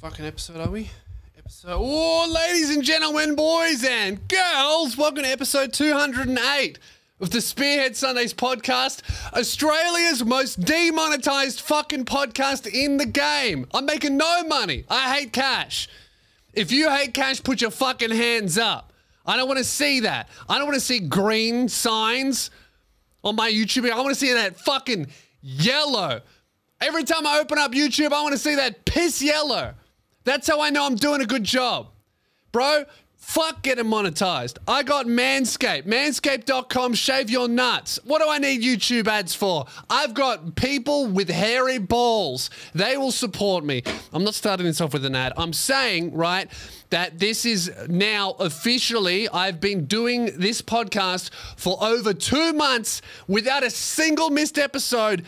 Fucking episode, are we? Episode. Oh, ladies and gentlemen, boys and girls, welcome to episode 208 of the Spearhead Sundays podcast, Australia's most demonetized fucking podcast in the game. I'm making no money. I hate cash. If you hate cash, put your fucking hands up. I don't want to see that. I don't want to see green signs on my YouTube. I want to see that fucking yellow. Every time I open up YouTube, I want to see that piss yellow. That's how I know I'm doing a good job. Bro, fuck getting monetized. I got Manscaped. Manscaped.com, shave your nuts. What do I need YouTube ads for? I've got people with hairy balls. They will support me. I'm not starting this off with an ad. I'm saying, right, that this is now officially, I've been doing this podcast for over 2 months without a single missed episode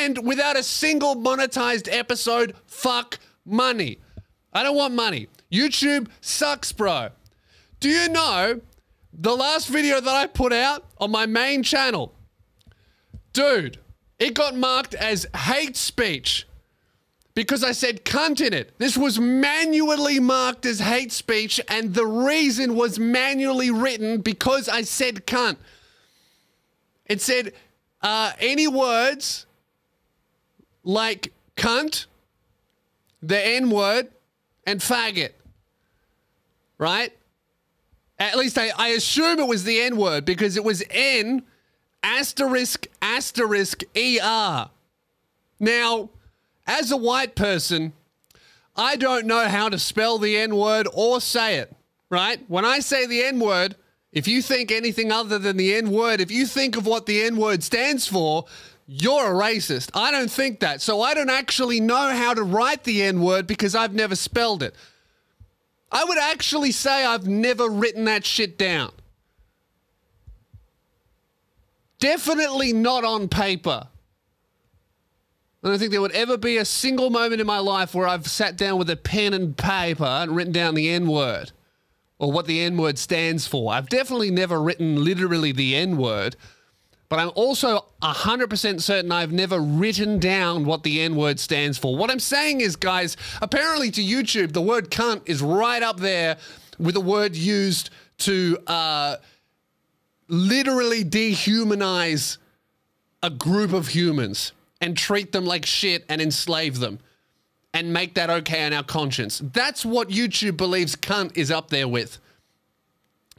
and without a single monetized episode. Fuck money. I don't want money. YouTube sucks, bro. Do you know the last video that I put out on my main channel? Dude, it got marked as hate speech because I said cunt in it. This was manually marked as hate speech, and the reason was manually written because I said cunt. It said any words like cunt, the N-word, and faggot, right? At least I assume it was the N-word because it was N asterisk asterisk ER. Now, as a white person, I don't know how to spell the N-word or say it, right? When I say the N-word, if you think anything other than the N-word, if you think of what the N-word stands for, you're a racist. I don't think that. So I don't actually know how to write the N-word because I've never spelled it. I would actually say I've never written that shit down. Definitely not on paper. I don't think there would ever be a single moment in my life where I've sat down with a pen and paper and written down the N-word or what the N-word stands for. I've definitely never written literally the N-word. But I'm also 100% certain I've never written down what the N-word stands for. What I'm saying is, guys, apparently to YouTube, the word cunt is right up there with a word used to literally dehumanize a group of humans and treat them like shit and enslave them and make that okay on our conscience. That's what YouTube believes cunt is up there with.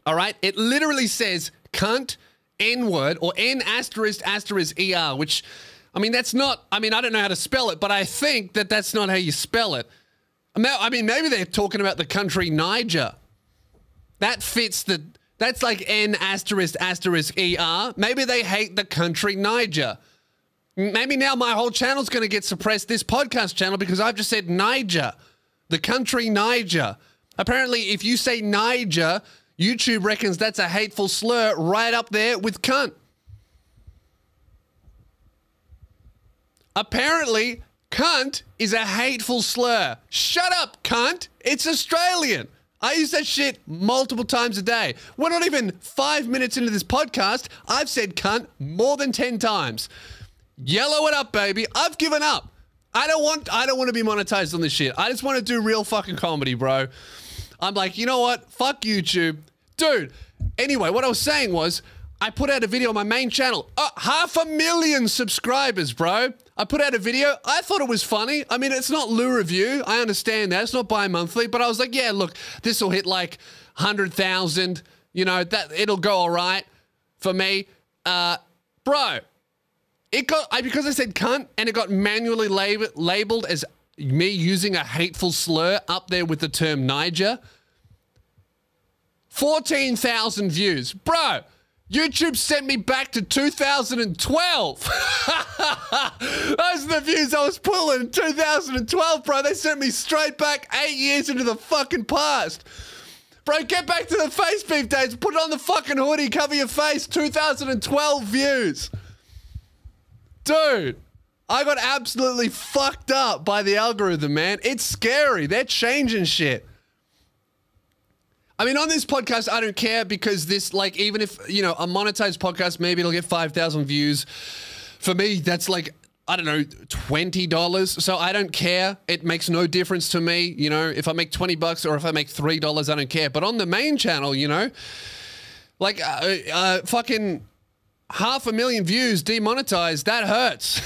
All right? It literally says cunt, N-word, or N asterisk asterisk ER, which, I mean, that's not, I mean, I don't know how to spell it, but I think that that's not how you spell it. I mean, maybe they're talking about the country Niger. That fits the, that's like N asterisk asterisk ER. Maybe they hate the country Niger. Maybe now my whole channel's going to get suppressed, this podcast channel, because I've just said Niger, the country Niger. Apparently, if you say Niger, YouTube reckons that's a hateful slur right up there with cunt. Apparently, cunt is a hateful slur. Shut up, cunt. It's Australian. I use that shit multiple times a day. We're not even 5 minutes into this podcast. I've said cunt more than 10 times. Yellow it up, baby. I've given up. I don't want to be monetized on this shit. I just want to do real fucking comedy, bro. I'm like, you know what? Fuck YouTube. Dude, anyway, what I was saying was I put out a video on my main channel. 500,000 subscribers, bro. I put out a video. I thought it was funny. I mean, it's not Lou Review. I understand that. It's not bi-monthly. But I was like, yeah, look, this will hit like 100,000. You know, that it'll go all right for me. Bro, it got, because I said cunt and it got manually labeled as me using a hateful slur up there with the term Niger. 14,000 views. Bro, YouTube sent me back to 2012. Those are the views I was pulling in 2012, bro. They sent me straight back 8 years into the fucking past. Bro, get back to the face beef days. Put it on the fucking hoodie. Cover your face. 2012 views. Dude. I got absolutely fucked up by the algorithm, man. It's scary. They're changing shit. I mean, on this podcast, I don't care because this, like, even if, you know, a monetized podcast, maybe it'll get 5,000 views. For me, that's like I don't know, $20. So I don't care. It makes no difference to me. You know, if I make 20 bucks or if I make $3, I don't care. But on the main channel, you know, like fucking half a million views demonetized. That hurts.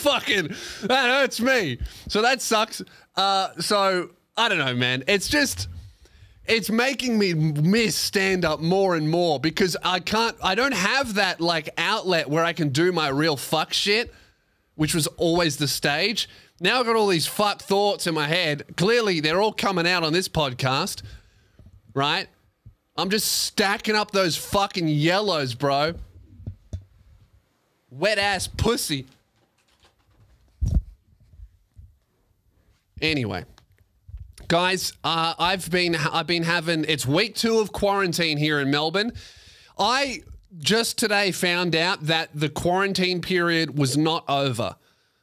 Fucking, that hurts me. So that sucks. So I don't know, man. It's just, it's making me miss stand-up more and more because I can't, I don't have that like outlet where I can do my real fuck shit, which was always the stage. Now I've got all these fuck thoughts in my head. Clearly, they're all coming out on this podcast, right? I'm just stacking up those fucking yellows, bro. Wet-ass pussy. Anyway. Guys, I've been having, it's week 2 of quarantine here in Melbourne. I just today found out that the quarantine period was not over,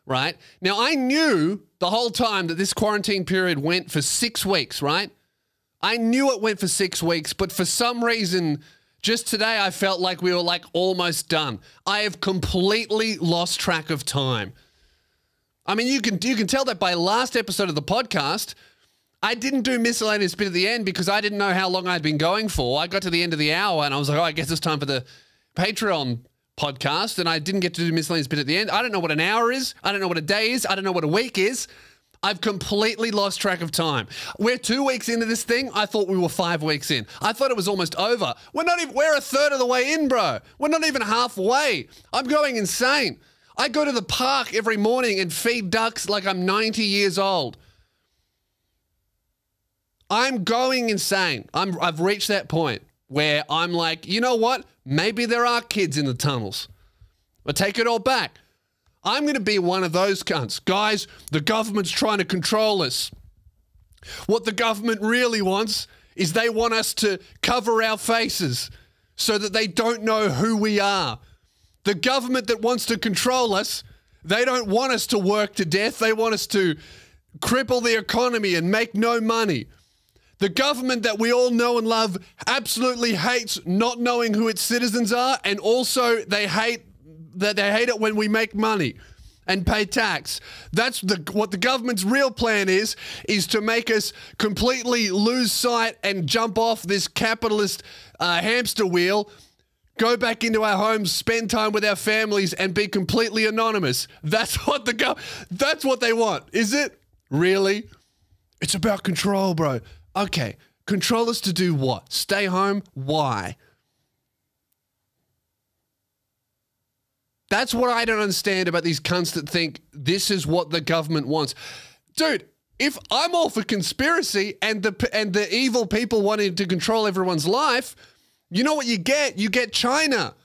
right? Now, I knew the whole time that this quarantine period went for 6 weeks, right? I knew it went for 6 weeks, but for some reason, just today, I felt like we were like almost done. I have completely lost track of time. I mean, you can tell that by last episode of the podcast, I didn't do miscellaneous bit at the end because I didn't know how long I'd been going for. I got to the end of the hour and I was like, oh, I guess it's time for the Patreon podcast. And I didn't get to do miscellaneous bit at the end. I don't know what an hour is. I don't know what a day is. I don't know what a week is. I've completely lost track of time. We're 2 weeks into this thing. I thought we were 5 weeks in. I thought it was almost over. We're not even, we're a third of the way in, bro. We're not even halfway. I'm going insane. I go to the park every morning and feed ducks like I'm 90 years old. I'm going insane. I've reached that point where I'm like, you know what? Maybe there are kids in the tunnels. I take it all back. I'm going to be one of those cunts. Guys, the government's trying to control us. What the government really wants is they want us to cover our faces so that they don't know who we are. The government that wants to control us, they don't want us to work to death. They want us to cripple the economy and make no money. The government that we all know and love absolutely hates not knowing who its citizens are, and also they hate that it when we make money and pay tax. That's what the government's real plan is to make us completely lose sight and jump off this capitalist hamster wheel, go back into our homes, spend time with our families, and be completely anonymous. That's what that's what they want. Is it? Really? It's about control, bro. Okay, control us to do what? Stay home? Why? That's what I don't understand about these cunts that think this is what the government wants. Dude, if I'm all for conspiracy and the evil people wanting to control everyone's life, you know what you get? You get China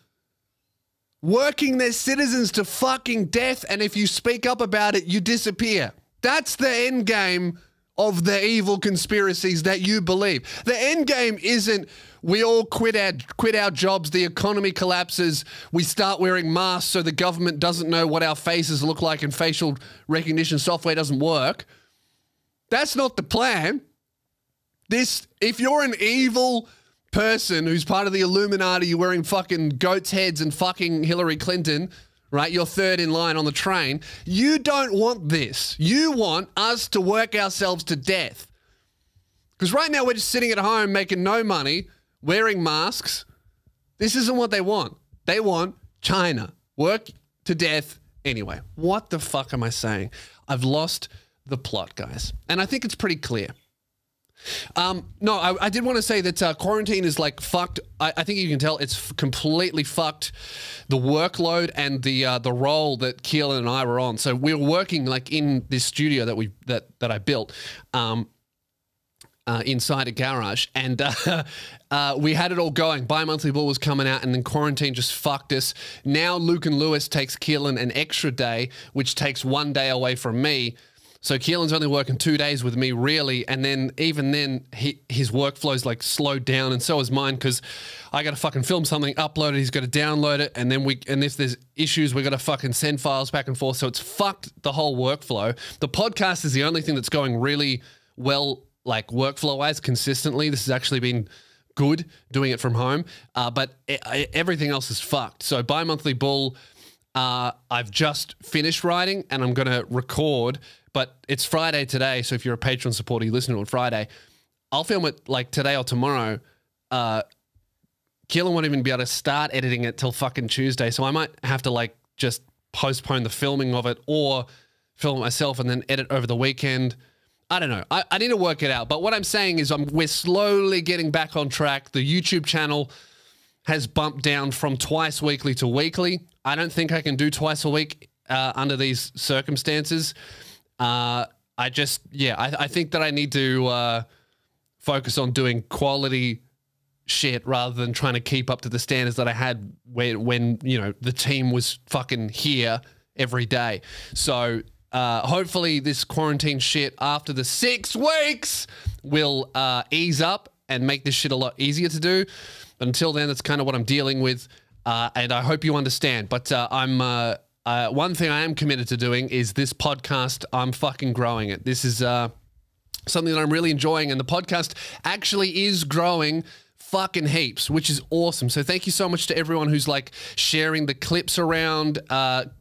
working their citizens to fucking death, and if you speak up about it, you disappear. That's the end game of the evil conspiracies that you believe. The end game isn't we all quit our jobs, the economy collapses, we start wearing masks so the government doesn't know what our faces look like and facial recognition software doesn't work. That's not the plan. This, if you're an evil person who's part of the Illuminati, you're wearing fucking goat's heads and fucking Hillary Clinton, right? You're third in line on the train. You don't want this. You want us to work ourselves to death. Because right now we're just sitting at home making no money, wearing masks. This isn't what they want. They want China. Work to death anyway. What the fuck am I saying? I've lost the plot, guys. And I think it's pretty clear. No, I did want to say that quarantine is like fucked. I think you can tell it's completely fucked the workload and the role that Keelan and I were on. So we were working like in this studio that I built inside a garage, and we had it all going. Bi-monthly Bull was coming out, and then quarantine just fucked us. Now Luke and Lewis takes Keelan an extra day, which takes 1 day away from me. So Keelan's only working 2 days with me, really, and then even then, his workflow's like slowed down, and so is mine because I got to fucking film something, upload it, he's got to download it, and then and if there's issues, we got to fucking send files back and forth. So it's fucked the whole workflow. The podcast is the only thing that's going really well, like workflow-wise, consistently. This has actually been good doing it from home, but everything else is fucked. So bi-monthly Bull. I've just finished writing and I'm going to record, but it's Friday today. So if you're a Patreon supporter, you listen to it on Friday. I'll film it like today or tomorrow. Keelan won't even be able to start editing it till fucking Tuesday. So I might have to like just postpone the filming of it or film it myself and then edit over the weekend. I don't know. I need to work it out. But what I'm saying is we're slowly getting back on track. The YouTube channel has bumped down from twice weekly to weekly. I don't think I can do twice a week under these circumstances. I think that I need to focus on doing quality shit rather than trying to keep up to the standards that I had when you know, the team was fucking here every day. So hopefully this quarantine shit after the 6 weeks will ease up and make this shit a lot easier to do. But until then, that's kind of what I'm dealing with. And I hope you understand. But one thing I am committed to doing is this podcast. I'm fucking growing it. This is something that I'm really enjoying. And the podcast actually is growing fucking heaps, which is awesome. So thank you so much to everyone who's like sharing the clips around,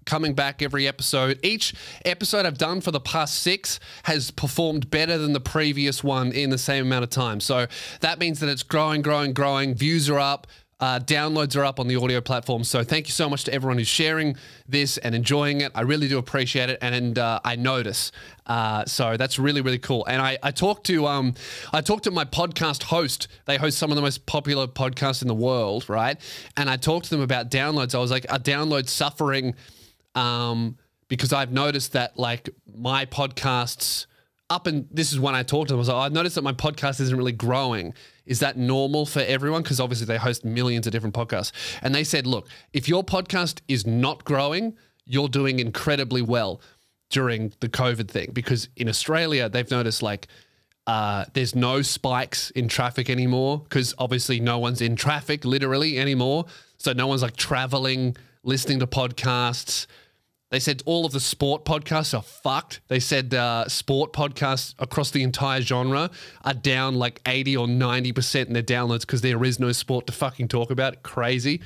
coming back every episode. Each episode I've done for the past 6 has performed better than the previous one in the same amount of time. So that means that it's growing, growing, growing. Views are up, downloads are up on the audio platform. So thank you so much to everyone who's sharing this and enjoying it. I really do appreciate it. And I notice. So that's really, really cool. And I talked to my podcast host. They host some of the most popular podcasts in the world, right? And I talked to them about downloads. I was like, are downloads suffering? Because I've noticed that like my podcasts up, and this is when I talked to them, I was like, oh, I've noticed that my podcast isn't really growing. Is that normal for everyone? Because obviously they host millions of different podcasts. And they said, look, if your podcast is not growing, you're doing incredibly well during the COVID thing, because in Australia they've noticed like there's no spikes in traffic anymore, because obviously no one's in traffic literally anymore. So no one's like traveling, listening to podcasts. They said all of the sport podcasts are fucked. They said sport podcasts across the entire genre are down like 80 or 90% in their downloads because there is no sport to fucking talk about. Crazy.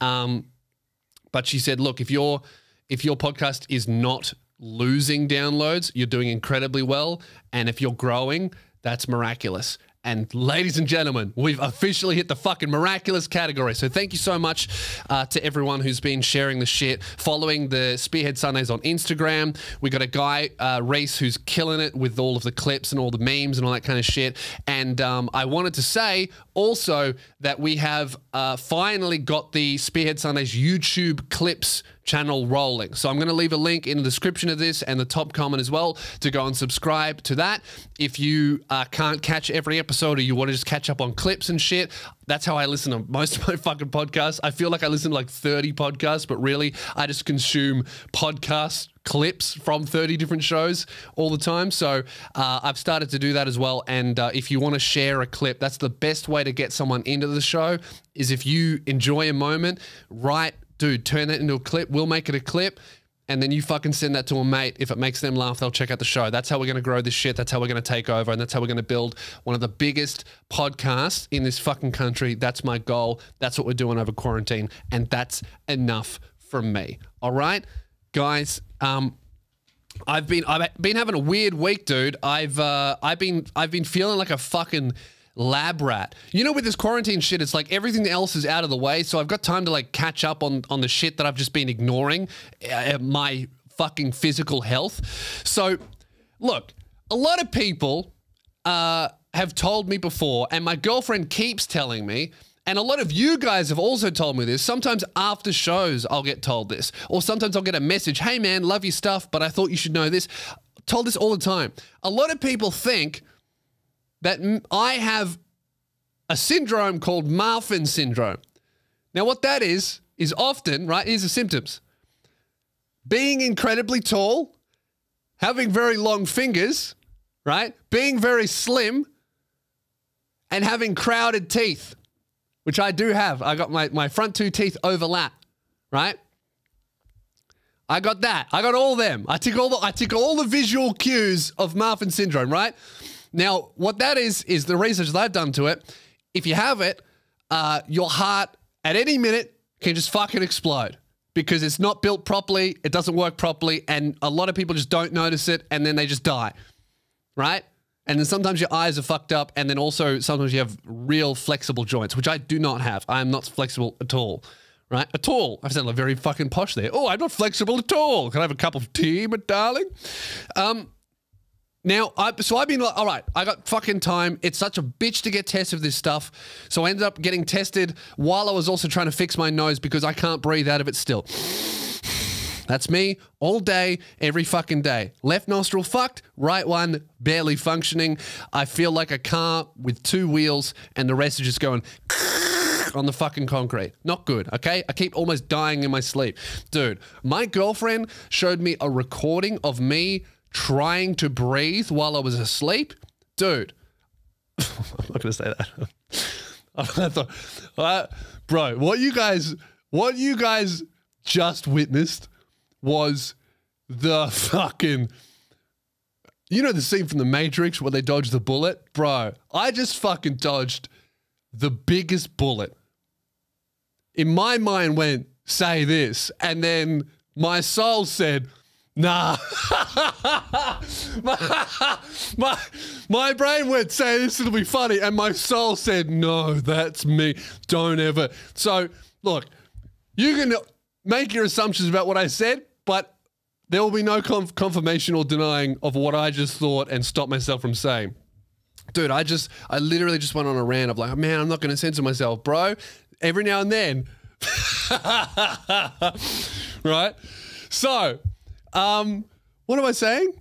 But she said, look, if your podcast is not losing downloads, you're doing incredibly well. And if you're growing, that's miraculous. And ladies and gentlemen, we've officially hit the fucking miraculous category. So thank you so much to everyone who's been sharing the shit, following the Spearhead Sundays on Instagram. We got a guy, Reese, who's killing it with all of the clips and all the memes and all that kind of shit. And I wanted to say also that we have finally got the Spearhead Sundays YouTube clips channel rolling. So I'm going to leave a link in the description of this and the top comment as well to go and subscribe to that. If you can't catch every episode or you want to just catch up on clips and shit, that's how I listen to most of my fucking podcasts. I feel like I listen to like 30 podcasts, but really I just consume podcast clips from 30 different shows all the time. So I've started to do that as well. And if you want to share a clip, that's the best way to get someone into the show, is if you enjoy a moment, write, dude, turn that into a clip. We'll make it a clip. And then you fucking send that to a mate. If it makes them laugh, they'll check out the show. That's how we're going to grow this shit. That's how we're going to take over. And that's how we're going to build one of the biggest podcasts in this fucking country. That's my goal. That's what we're doing over quarantine. And that's enough from me. All right, guys. I've been having a weird week, dude. I've been feeling like a fucking lab rat. You know, with this quarantine shit, it's like everything else is out of the way, so I've got time to like catch up on the shit that I've just been ignoring, my fucking physical health. So look, a lot of people have told me before, and my girlfriend keeps telling me, and a lot of you guys have also told me this. Sometimes after shows I'll get told this, or sometimes I'll get a message, hey man, love your stuff, but I thought you should know this. Told this all the time. A lot of people think that I have a syndrome called Marfan syndrome. Now, what that is often, right, here's the symptoms. Being incredibly tall, having very long fingers, right, being very slim, and having crowded teeth, which I do have. I got my front 2 teeth overlap, right? I got that. I got all them. I took all the visual cues of Marfan syndrome, right? Now, what that is the research that I've done to it. If you have it, your heart at any minute can just fucking explode. because it's not built properly, it doesn't work properly, and a lot of people just don't notice it, and then they just die, right? And then sometimes your eyes are fucked up, and then also sometimes you have real flexible joints, which I do not have. I am not flexible at all, right? At all. I've sounded like very fucking posh there. Oh, I'm not flexible at all. Can I have a cup of tea, my darling? So I've been like, all right, I got fucking time. It's such a bitch to get tested with this stuff. So I ended up getting tested while I was also trying to fix my nose because I can't breathe out of it still. That's me all day, every fucking day. Left nostril fucked, right one barely functioning. I feel like a car with two wheels and the rest are just going on the fucking concrete. Not good, okay? I keep almost dying in my sleep. Dude, my girlfriend showed me a recording of me trying to breathe while I was asleep. Dude, I'm not going to say that. I thought, bro, what you guys just witnessed was the fucking, you know the scene from The Matrix where they dodge the bullet? Bro, I just fucking dodged the biggest bullet. In my mind went, say this, and then my soul said, nah. my brain went, say this, it'll be funny. And my soul said, no, that's me. Don't ever. So look, you can make your assumptions about what I said, but there will be no confirmation or denying of what I just thought and stopped myself from saying. Dude, I literally just went on a rant of like, man, I'm not going to censor myself, bro. Every now and then. Right? So, what am I saying?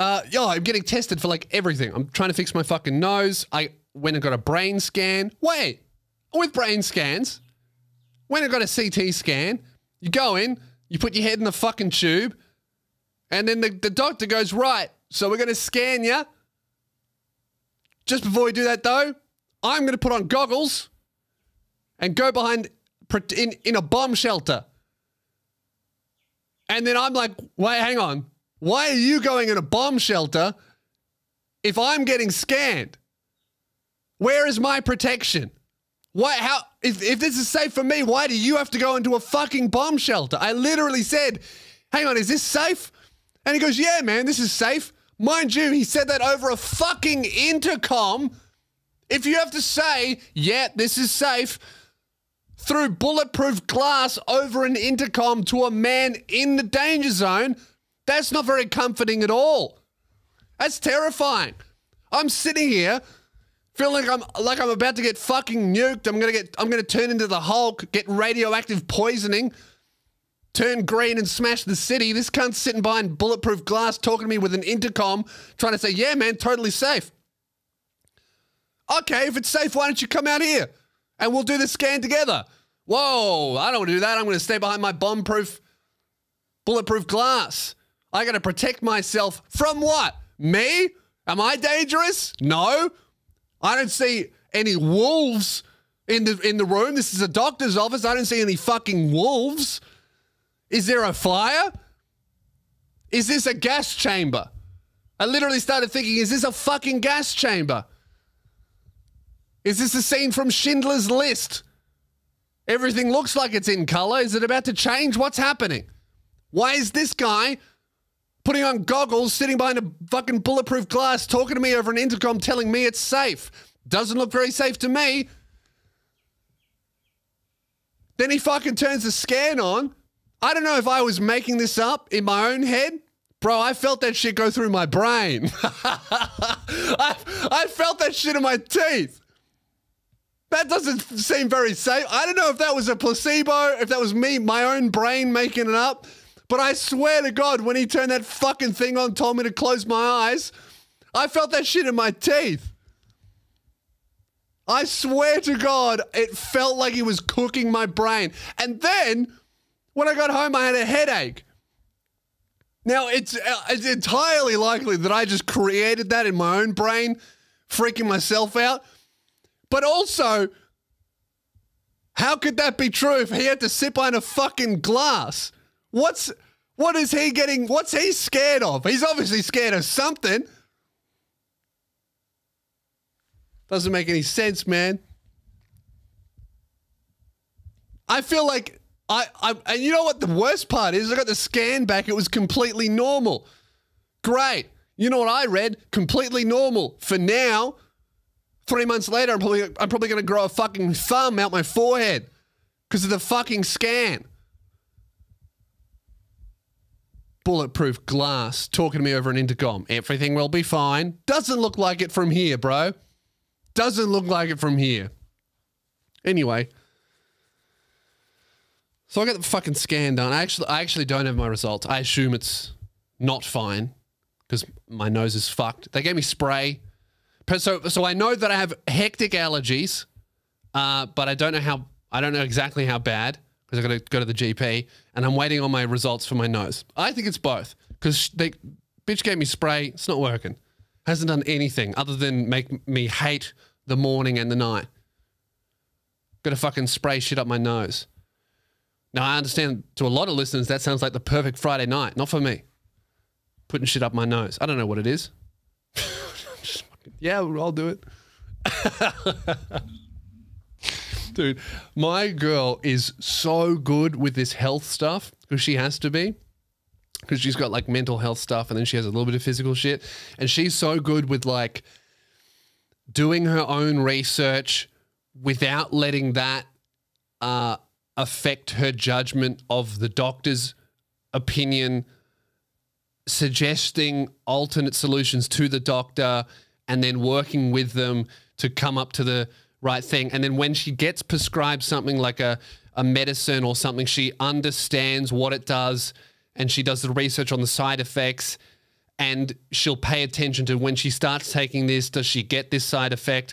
Yo, I'm getting tested for like everything. I'm trying to fix my fucking nose. I went and got a brain scan. Wait, with brain scans, when I got a CT scan, you go in, you put your head in the fucking tube, and then the doctor goes, right, so we're going to scan you. Just before we do that though, I'm going to put on goggles and go behind in a bomb shelter. And then I'm like, wait, hang on. Why are you going in a bomb shelter if I'm getting scanned? Where is my protection? Why, how, if this is safe for me, why do you have to go into a fucking bomb shelter? I literally said, hang on, is this safe? And he goes, yeah, man, this is safe. Mind you, he said that over a fucking intercom. If you have to say, yeah, this is safe, through bulletproof glass over an intercom to a man in the danger zone, that's not very comforting at all. That's terrifying. I'm sitting here feeling like I'm about to get fucking nuked. I'm gonna turn into the Hulk, get radioactive poisoning, turn green and smash the city. This cunt's sitting behind bulletproof glass talking to me with an intercom, trying to say, yeah, man, totally safe. Okay, if it's safe, why don't you come out here? And we'll do the scan together. Whoa, I don't want to do that. I'm going to stay behind my bomb-proof, bulletproof glass. I got to protect myself from what? Me? Am I dangerous? No. I don't see any wolves in the room. This is a doctor's office. I don't see any fucking wolves. Is there a fire? Is this a gas chamber? I literally started thinking, is this a fucking gas chamber? Is this a scene from Schindler's List? Everything looks like it's in color. Is it about to change? What's happening? Why is this guy putting on goggles, sitting behind a fucking bulletproof glass, talking to me over an intercom, telling me it's safe? Doesn't look very safe to me. Then he fucking turns the scan on. I don't know if I was making this up in my own head. Bro, I felt that shit go through my brain. I felt that shit in my teeth. That doesn't seem very safe. I don't know if that was a placebo, if that was me, my own brain making it up. But I swear to God, when he turned that fucking thing on, told me to close my eyes, I felt that shit in my teeth. I swear to God, it felt like he was cooking my brain. And then, when I got home, I had a headache. Now, it's entirely likely that I just created that in my own brain, freaking myself out. But also, how could that be true if he had to sit behind a fucking glass? What's he scared of? He's obviously scared of something. Doesn't make any sense, man. I feel like And you know what the worst part is? I got the scan back. It was completely normal. Great. You know what I read? Completely normal. For now, 3 months later, I'm probably going to grow a fucking thumb out my forehead because of the fucking scan. Bulletproof glass talking to me over an intercom. Everything will be fine. Doesn't look like it from here, bro. Doesn't look like it from here. Anyway. So I got the fucking scan done. I actually don't have my results. I assume it's not fine because my nose is fucked. They gave me spray. So I know that I have hectic allergies, but I don't know exactly how bad because I got to go to the GP and I'm waiting on my results for my nose. I think it's both because they bitch gave me spray. It's not working. Hasn't done anything other than make me hate the morning and the night. Got to fucking spray shit up my nose. Now, I understand to a lot of listeners, that sounds like the perfect Friday night. Not for me. Putting shit up my nose. I don't know what it is. Just fucking, yeah, I'll do it. Dude, my girl is so good with this health stuff because she has to be. Because she's got like mental health stuff and then she has a little bit of physical shit. And she's so good with like doing her own research without letting that affect her judgment of the doctor's opinion, suggesting alternate solutions to the doctor and then working with them to come up to the right thing. And then when she gets prescribed something like a medicine or something, she understands what it does and she does the research on the side effects and she'll pay attention to when she starts taking this, does she get this side effect,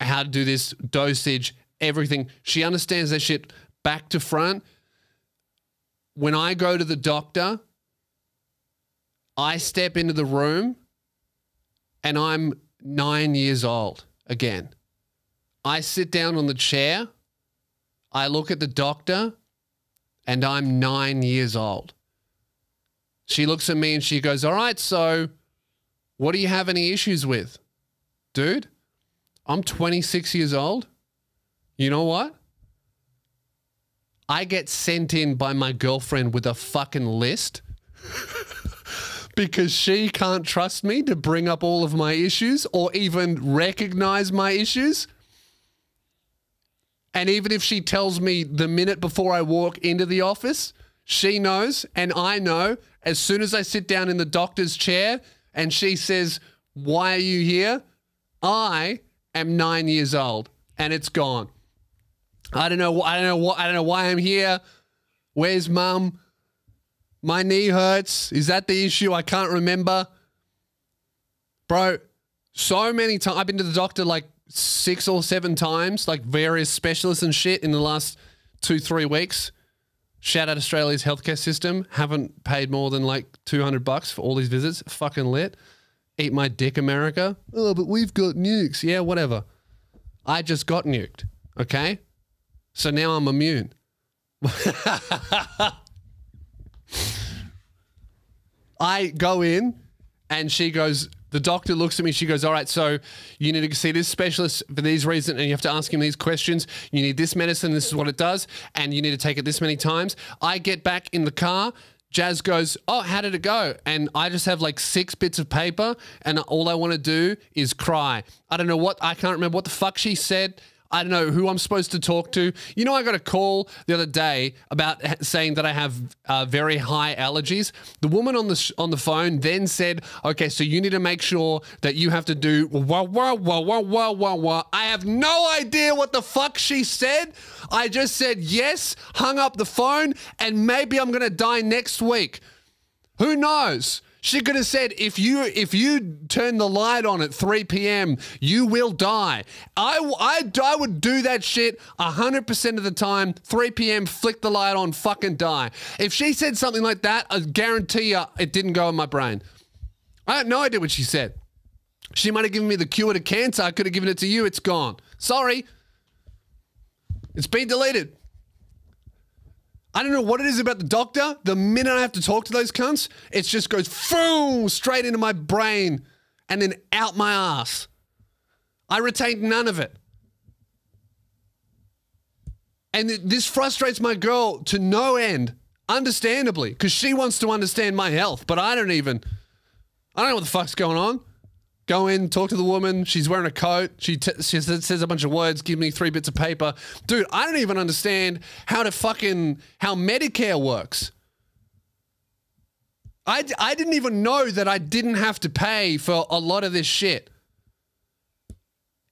how to do this dosage, everything. She understands that shit back to front. When I go to the doctor, I step into the room and I'm 9 years old again. I sit down on the chair, I look at the doctor, and I'm 9 years old. She looks at me and she goes, all right, so what do you have any issues with? Dude, I'm 26 years old. You know what? I get sent in by my girlfriend with a fucking list because she can't trust me to bring up all of my issues or even recognize my issues. And even if she tells me the minute before I walk into the office, she knows and I know as soon as I sit down in the doctor's chair and she says, why are you here? I am 9 years old and it's gone. I don't know why I'm here. Where's mum? My knee hurts. Is that the issue? I can't remember. Bro, so many times. I've been to the doctor like 6 or 7 times, like various specialists and shit in the last 2-3 weeks. Shout out Australia's healthcare system. Haven't paid more than like $200 for all these visits. Fucking lit. Eat my dick, America. Oh, but we've got nukes. Yeah, whatever. I just got nuked. Okay? So now I'm immune. I go in and she goes, the doctor looks at me, she goes, all right, so you need to see this specialist for these reasons and you have to ask him these questions. You need this medicine, this is what it does, and you need to take it this many times. I get back in the car, Jazz goes, oh, how did it go? And I just have like 6 bits of paper and all I want to do is cry. I don't know what, I can't remember what the fuck she said. I don't know who I'm supposed to talk to. You know, I got a call the other day about saying that I have very high allergies. The woman on the phone then said, okay, so you need to make sure that you have to do wah, wah, wah, wah, wah, wah, wah. I have no idea what the fuck she said. I just said yes, hung up the phone, and maybe I'm going to die next week. Who knows? She could have said, if you turn the light on at 3 p.m., you will die. I would do that shit 100% of the time. 3 p.m., flick the light on, fucking die. If she said something like that, I guarantee you it didn't go in my brain. I had no idea what she said. She might have given me the cure to cancer. I could have given it to you. It's gone. Sorry. It's been deleted. I don't know what it is about the doctor. The minute I have to talk to those cunts, it just goes boom, straight into my brain and then out my ass. I retained none of it. And this frustrates my girl to no end, understandably, because she wants to understand my health, but I don't know what the fuck's going on. Go in, talk to the woman. She's wearing a coat. She says a bunch of words, give me 3 bits of paper. Dude, I don't even understand how Medicare works. I didn't even know that I didn't have to pay for a lot of this shit.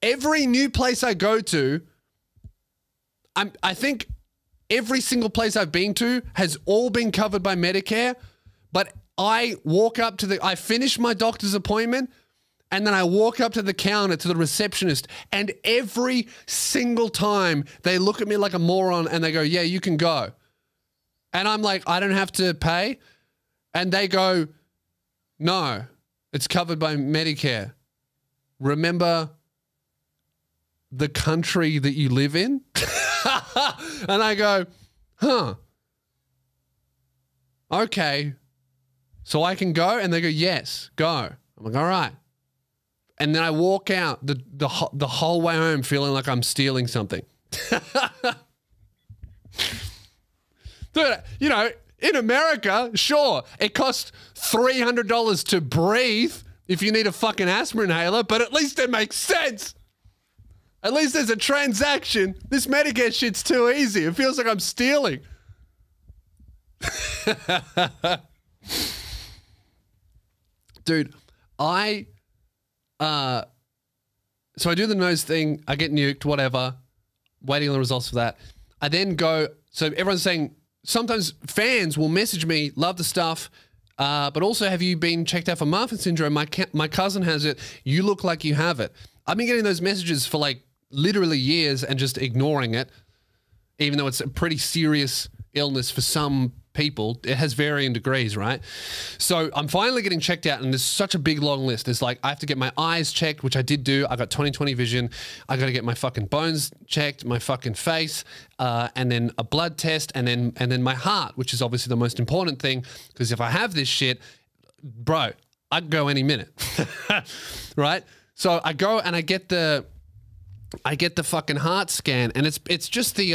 Every new place I go to, I think every single place I've been to has all been covered by Medicare, but I walk up to I finish my doctor's appointment, and then I walk up to the counter to the receptionist, and every single time they look at me like a moron and they go, yeah, you can go. And I'm like, I don't have to pay. And they go, no, it's covered by Medicare. Remember the country that you live in? And I go, huh, okay, so I can go? And they go, yes, go. I'm like, all right. And then I walk out the whole way home feeling like I'm stealing something. Dude, you know, in America, sure, it costs $300 to breathe if you need a fucking asthma inhaler, but at least it makes sense. At least there's a transaction. This Medicare shit's too easy. It feels like I'm stealing. Dude, so I do the nose thing. I get nuked, whatever. Waiting on the results for that. I then go, so everyone's saying, sometimes fans will message me, love the stuff, but also, have you been checked out for Marfan syndrome? My cousin has it. You look like you have it. I've been getting those messages for like literally years and just ignoring it, even though it's a pretty serious illness for some people. It has varying degrees, right? So I'm finally getting checked out, and there's such a big long list. There's like, I have to get my eyes checked, which I did do. I got 20/20 vision. I got to get my fucking bones checked, my fucking face, and then a blood test, and then my heart, which is obviously the most important thing, because if I have this shit, bro, I'd go any minute, right? So I go and I get the fucking heart scan, and it's just the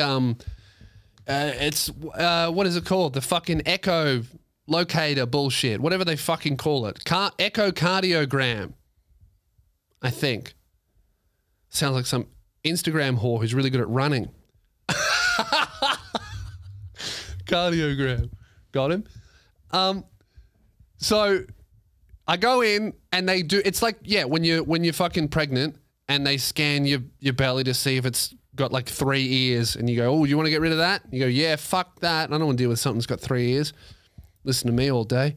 what is it called? The fucking echo locator bullshit, whatever they fucking call it. Echocardiogram, I think. Sounds like some Instagram whore who's really good at running. Cardiogram, got him. So I go in and they do, it's like, yeah, when you're fucking pregnant and they scan your belly to see if it's got like 3 ears, and you go, oh, you want to get rid of that? You go, yeah, fuck that. I don't want to deal with something that's got 3 ears. Listen to me all day.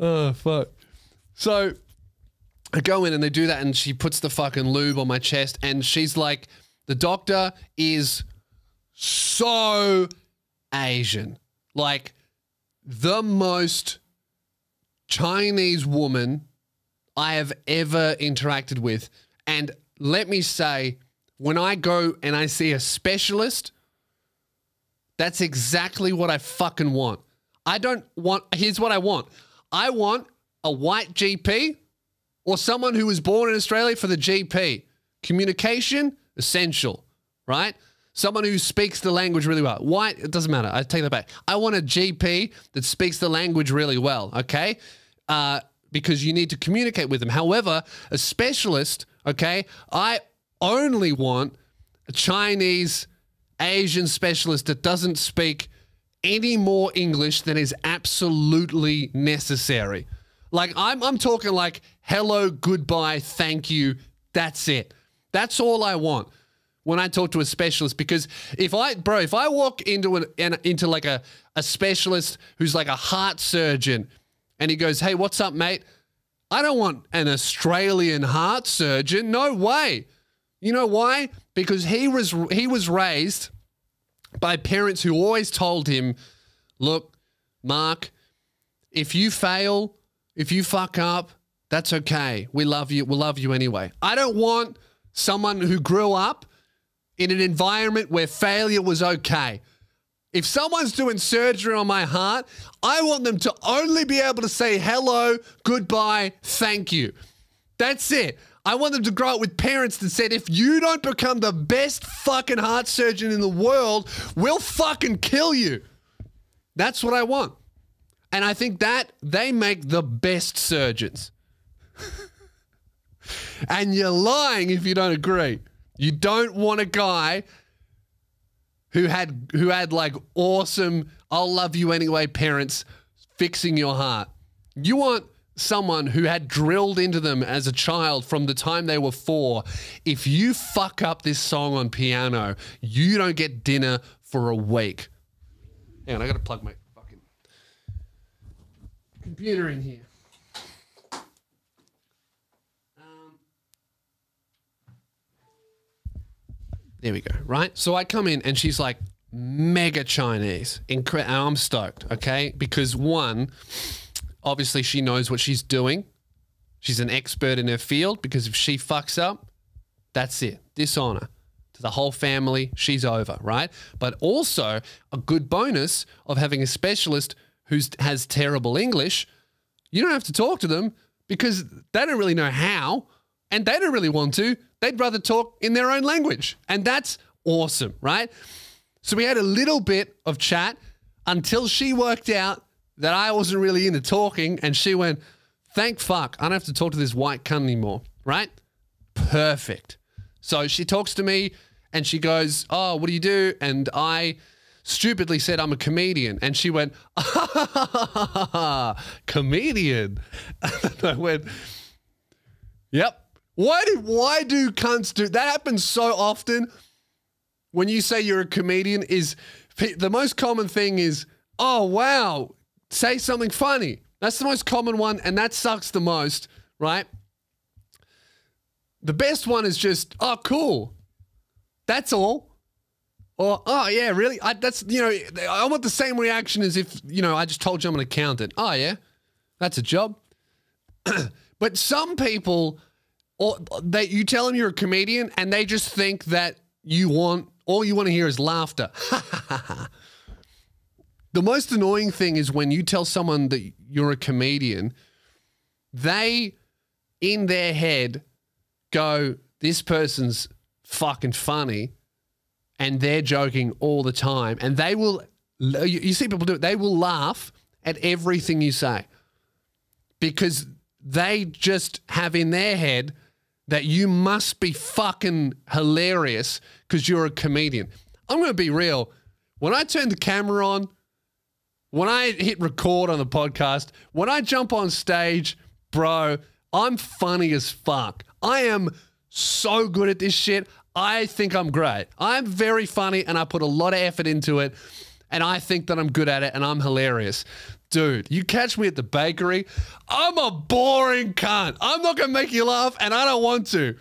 Oh, fuck. So I go in and they do that, and she puts the fucking lube on my chest, and she's like, the doctor is so Asian, like the most Chinese woman I have ever interacted with. And let me say, when I go and I see a specialist, that's exactly what I fucking want. I don't want, here's what I want. I want a white GP or someone who was born in Australia for the GP. Communication, essential, right? Someone who speaks the language really well. White, it doesn't matter. I take that back. I want a GP that speaks the language really well, okay? Because you need to communicate with them. However, a specialist, okay, I only want a Chinese, Asian specialist that doesn't speak any more English than is absolutely necessary. Like, I'm talking like, hello, goodbye, thank you, that's it. That's all I want when I talk to a specialist, because if I walk into into like a specialist who's like a heart surgeon, and he goes, hey, what's up, mate? I don't want an Australian heart surgeon. No way. You know why? Because he was raised by parents who always told him, look, Mark, if you fail, if you fuck up, that's okay. We love you. We'll love you anyway. I don't want someone who grew up in an environment where failure was okay. If someone's doing surgery on my heart, I want them to only be able to say hello, goodbye, thank you. That's it. I want them to grow up with parents that said, if you don't become the best fucking heart surgeon in the world, we'll fucking kill you. That's what I want. And I think that they make the best surgeons. And you're lying if you don't agree. You don't want a guy who had like awesome, I'll love you anyway parents fixing your heart. You want someone who had drilled into them as a child from the time they were 4. If you fuck up this song on piano, you don't get dinner for a week. Hang on, I gotta plug my fucking computer in here. There we go, right? So I come in and she's like mega Chinese. And I'm stoked, okay? Because one, obviously she knows what she's doing. She's an expert in her field because if she fucks up, that's it. Dishonor to the whole family, she's over, right? But also a good bonus of having a specialist who has terrible English, you don't have to talk to them because they don't really know how and they don't really want to. They'd rather talk in their own language. And that's awesome, right? So we had a little bit of chat until she worked out that I wasn't really into talking and she went, thank fuck, I don't have to talk to this white cunt anymore, right? Perfect. So she talks to me and she goes, oh, what do you do? And I stupidly said I'm a comedian. And she went, ah, comedian. And I went, yep. Why do cunts do that? Happens so often when you say you're a comedian is the most common thing is, oh, wow, say something funny. That's the most common one and that sucks the most, right? The best one is just, oh, cool. That's all. Or, oh, yeah, really? That's, you know, I want the same reaction as if, you know, I just told you I'm an accountant. Oh, yeah, that's a job. But some people... Or that you tell them you're a comedian and they just think that you want, all you want to hear is laughter. The most annoying thing is when you tell someone that you're a comedian, they, in their head, go, this person's fucking funny and they're joking all the time. And they will, you see people do it, they will laugh at everything you say because they just have in their head that you must be fucking hilarious because you're a comedian. I'm going to be real. When I turn the camera on, when I hit record on the podcast, when I jump on stage, bro, I'm funny as fuck. I am so good at this shit. I think I'm great. I'm very funny and I put a lot of effort into it and I think that I'm good at it and I'm hilarious. Dude, you catch me at the bakery, I'm a boring cunt. I'm not going to make you laugh, and I don't want to.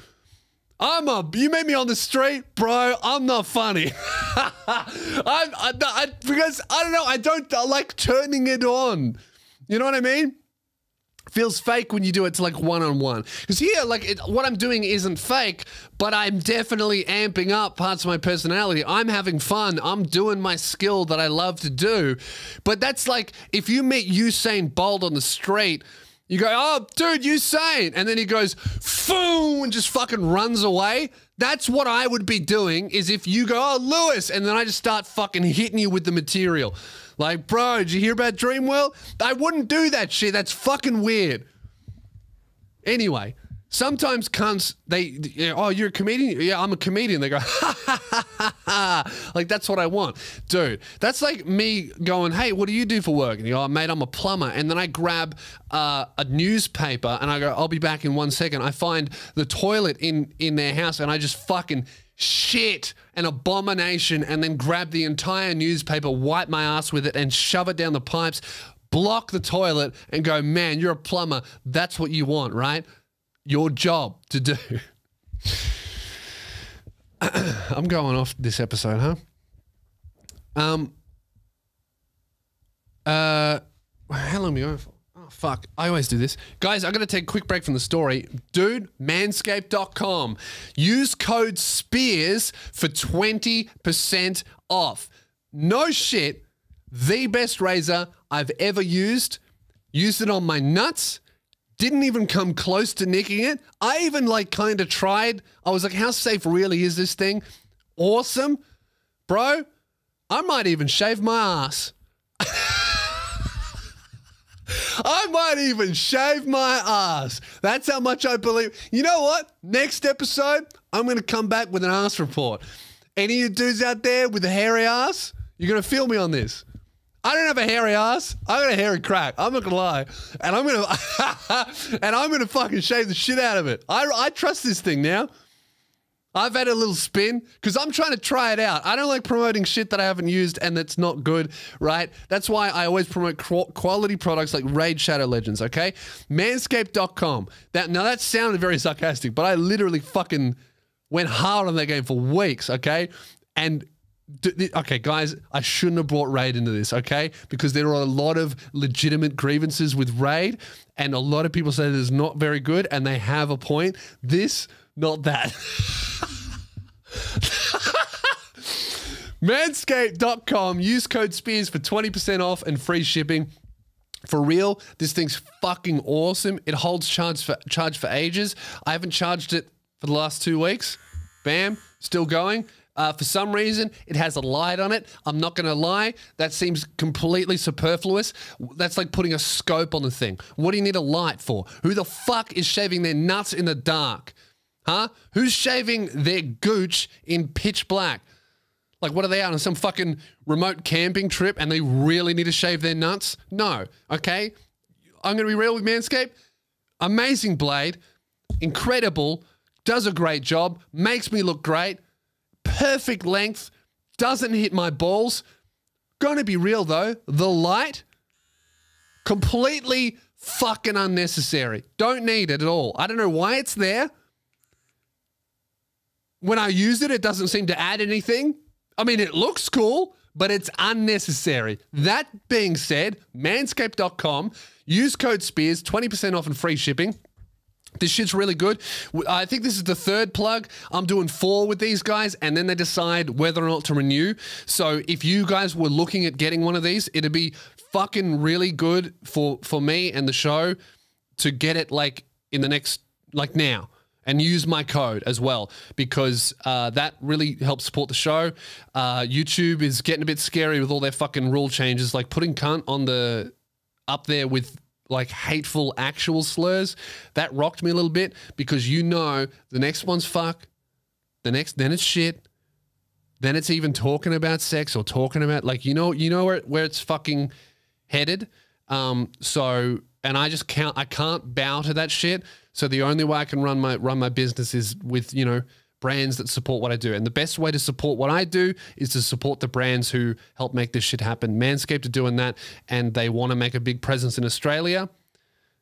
You meet me on the street, bro, I'm not funny. Because, I don't know, I like turning it on. You know what I mean? Feels fake when you do it to like one-on-one. Because here, like, what I'm doing isn't fake, but I'm definitely amping up parts of my personality. I'm having fun. I'm doing my skill that I love to do. But that's like, if you meet Usain Bolt on the street, you go, oh, dude, Usain. And then he goes, foom, and just fucking runs away. That's what I would be doing is if you go, oh, Lewis, and then I just start fucking hitting you with the material. Like, bro, did you hear about Dreamwell? I wouldn't do that shit. That's fucking weird. Anyway, sometimes cunts, they oh, you're a comedian? Yeah, I'm a comedian. They go, ha, ha, ha, ha. Like, that's what I want. Dude, that's like me going, hey, what do you do for work? And you go, oh, mate, I'm a plumber. And then I grab a newspaper and I go, I'll be back in 1 second. I find the toilet in their house and I just fucking... shit, an abomination, and then grab the entire newspaper, wipe my ass with it, and shove it down the pipes, block the toilet, and go, man, you're a plumber. That's what you want, right? Your job to do. I'm going off this episode, huh? How long are we going for? Fuck, I always do this. Guys, I'm going to take a quick break from the story. Dude, manscaped.com. Use code SPEARS for 20% off. no shit, the best razor I've ever used. Used it on my nuts. Didn't even come close to nicking it. I even like kind of tried. I was like, how safe really is this thing? Awesome. Bro, I might even shave my ass. I might even shave my ass. That's how much I believe. You know what? Next episode, I'm going to come back with an ass report. Any of you dudes out there with a hairy ass, you're going to feel me on this. I don't have a hairy ass. I got a hairy crack. I'm not going to lie. And I'm going to and I'm going to fucking shave the shit out of it. I trust this thing now. I've had a little spin because I'm trying to try it out. I don't like promoting shit that I haven't used and that's not good, right? That's why I always promote quality products like Raid Shadow Legends, okay? Manscaped.com. Now, that sounded very sarcastic, but I literally fucking went hard on that game for weeks, okay? And, okay, guys, I shouldn't have brought Raid into this, okay? Because there are a lot of legitimate grievances with Raid, and a lot of people say that it's not very good, and they have a point. This... not that. Manscaped.com. Use code Spears for 20% off and free shipping. For real, this thing's fucking awesome. It holds charge for ages. I haven't charged it for the last 2 weeks. Bam. Still going. For some reason, it has a light on it. I'm not going to lie. That seems completely superfluous. That's like putting a scope on the thing. What do you need a light for? Who the fuck is shaving their nuts in the dark? Huh? Who's shaving their gooch in pitch black? Like, what are they out on some fucking remote camping trip and they really need to shave their nuts? No. Okay. I'm going to be real with Manscaped. Amazing blade. Incredible. Does a great job. Makes me look great. Perfect length. Doesn't hit my balls. Gonna be real though. The light. Completely fucking unnecessary. Don't need it at all. I don't know why it's there. When I use it, it doesn't seem to add anything. I mean, it looks cool, but it's unnecessary. That being said, manscaped.com, use code Spears, 20% off and free shipping. This shit's really good. I think this is the third plug. I'm doing 4 with these guys, and then they decide whether or not to renew. So if you guys were looking at getting one of these, it'd be fucking really good for me and the show to get it like in the next, like now. And use my code as well because that really helps support the show. YouTube is getting a bit scary with all their fucking rule changes, like putting cunt on the up there with like hateful actual slurs. That rocked me a little bit because you know the next one's fuck, the next then it's shit, then it's even talking about sex or talking about like you know where it's fucking headed. So and I just can't bow to that shit. So the only way I can run my business is with, you know, brands that support what I do. And the best way to support what I do is to support the brands who help make this shit happen. Manscaped are doing that, and they want to make a big presence in Australia.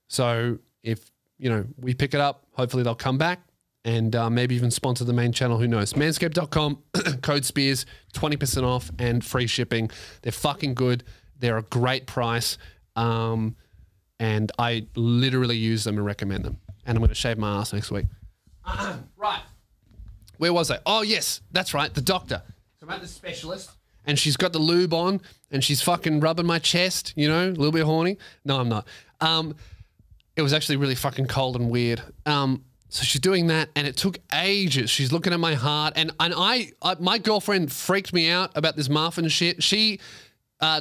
So if, you know, we pick it up, hopefully they'll come back and maybe even sponsor the main channel. Who knows? Manscaped.com, code Spears, 20% off and free shipping. They're fucking good. They're a great price. And I literally use them and recommend them. And I'm going to shave my ass next week. Right. Where was I? Oh, yes. That's right. The doctor. So I'm at the specialist. And she's got the lube on. And she's fucking rubbing my chest, you know, a little bit horny. No, I'm not. It was actually really fucking cold and weird. So she's doing that. And it took ages. She's looking at my heart. And my girlfriend freaked me out about this Marfan shit. She...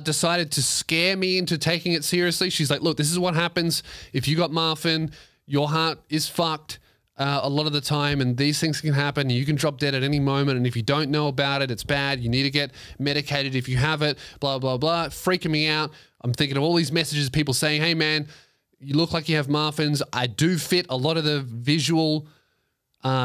decided to scare me into taking it seriously. She's like, look, this is what happens. If you got Marfan, your heart is fucked a lot of the time, and these things can happen. You can drop dead at any moment, and if you don't know about it, it's bad. You need to get medicated if you have it, blah, blah, blah. Freaking me out. I'm thinking of all these messages, people saying, hey, man, you look like you have Marfans. I do fit a lot of the visual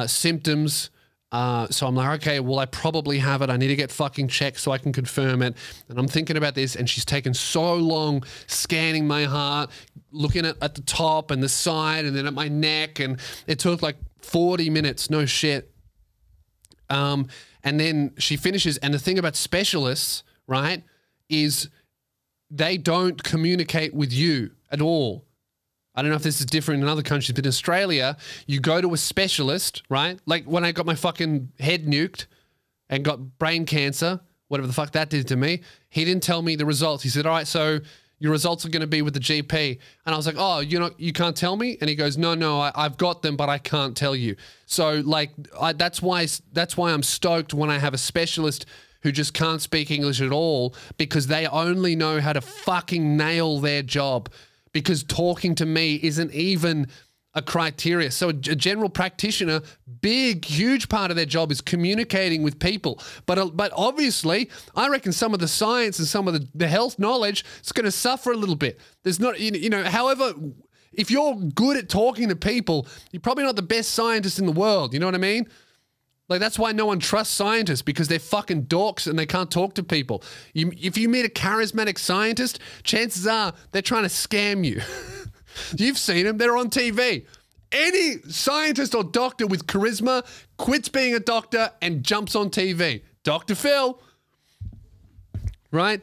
symptoms. So I'm like, okay, well, I probably have it. I need to get fucking checked so I can confirm it. And I'm thinking about this, and she's taken so long scanning my heart, looking at the top and the side and then at my neck. And it took like 40 minutes, no shit. And then she finishes. And the thing about specialists, right, is they don't communicate with you at all. I don't know if this is different in other countries, but in Australia, you go to a specialist, right? Like when I got my fucking head nuked and got brain cancer, whatever the fuck that did to me. He didn't tell me the results. He said, all right, so your results are going to be with the GP. And I was like, oh, you know, you can't tell me? And he goes, no, I've got them, but I can't tell you. So like, that's why I'm stoked when I have a specialist who just can't speak English at all, because they only know how to fucking nail their job, because talking to me isn't even a criteria. So a general practitioner, big, huge part of their job is communicating with people. But obviously, I reckon some of the science and some of the health knowledge is going to suffer a little bit. There's not, you know, however, if you're good at talking to people, you're probably not the best scientist in the world. You know what I mean? Like, that's why no one trusts scientists, because they're fucking dorks and they can't talk to people. If you meet a charismatic scientist, chances are they're trying to scam you. You've seen them. They're on TV. Any scientist or doctor with charisma quits being a doctor and jumps on TV. Dr. Phil. Right?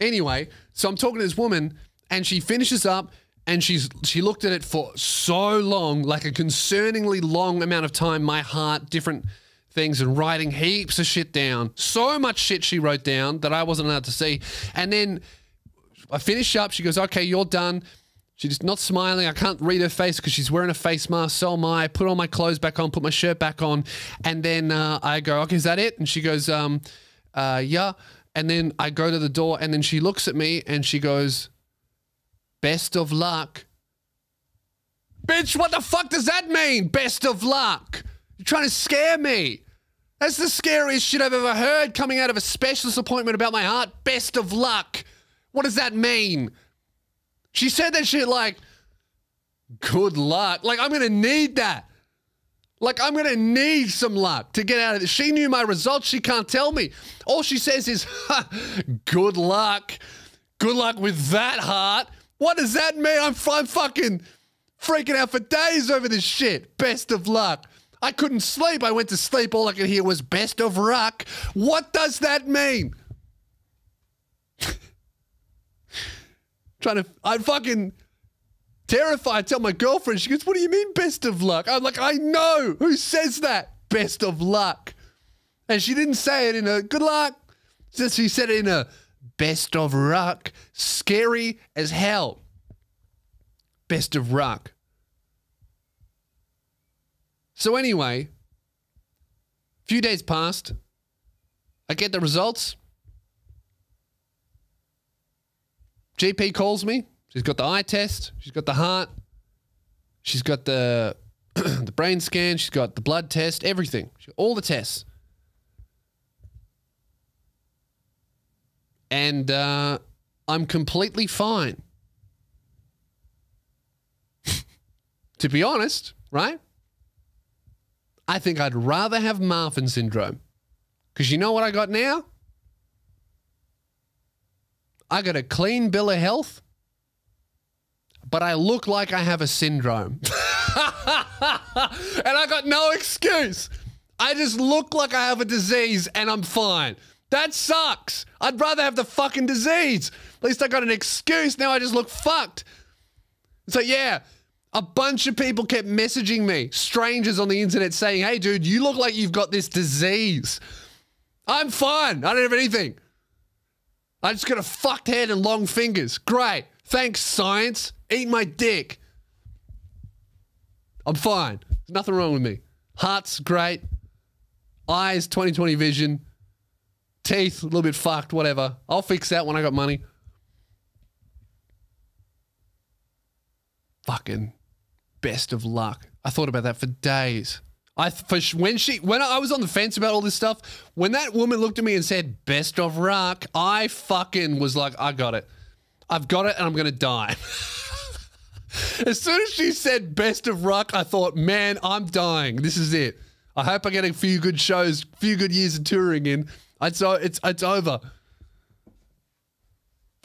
Anyway, so I'm talking to this woman and she finishes up and she looked at it for so long, like a concerningly long amount of time, my heart, different things, and writing heaps of shit down. So much shit she wrote down that I wasn't allowed to see. And then I finish up. She goes, okay, you're done. She's just not smiling. I can't read her face because she's wearing a face mask. So am I. I put all my clothes back on, put my shirt back on. And then I go, okay, is that it? And she goes, yeah. And then I go to the door and then she looks at me and she goes, best of luck. Bitch, what the fuck does that mean? Best of luck. You're trying to scare me. That's the scariest shit I've ever heard coming out of a specialist appointment about my heart. Best of luck. What does that mean? She said that shit like, good luck. Like, I'm going to need that. Like, I'm going to need some luck to get out of this. She knew my results. She can't tell me. All she says is, ha, good luck. Good luck with that heart. What does that mean? I'm fucking freaking out for days over this shit. Best of luck. I couldn't sleep. I went to sleep. All I could hear was best of luck. What does that mean? I'm fucking terrified. I tell my girlfriend, she goes, what do you mean best of luck? I'm like, I know. Who says that? Best of luck. And she didn't say it in a good luck. She said it in a best of luck. Scary as hell. Best of luck. So anyway, a few days passed. I get the results. GP calls me. She's got the eye test. She's got the heart. She's got the, the brain scan. She's got the blood test, everything. All the tests. And I'm completely fine. To be honest, right? I think I'd rather have Marfan syndrome. Because you know what I got now? I got a clean bill of health, but I look like I have a syndrome. And I got no excuse. I just look like I have a disease and I'm fine. That sucks. I'd rather have the fucking disease. At least I got an excuse. Now I just look fucked. So yeah, a bunch of people kept messaging me, strangers on the internet saying, hey dude, you look like you've got this disease. I'm fine. I don't have anything. I just got a fucked head and long fingers. Great. Thanks, science. Eat my dick. I'm fine. There's nothing wrong with me. Heart's great. Eyes, 20/20 vision. Teeth, a little bit fucked, whatever. I'll fix that when I got money. Fucking best of luck. I thought about that for days. When I was on the fence about all this stuff, when that woman looked at me and said, best of luck, I fucking was like, I got it. I've got it and I'm going to die. As soon as she said best of luck, I thought, man, I'm dying. This is it. I hope I get a few good shows, few good years of touring in. It's over.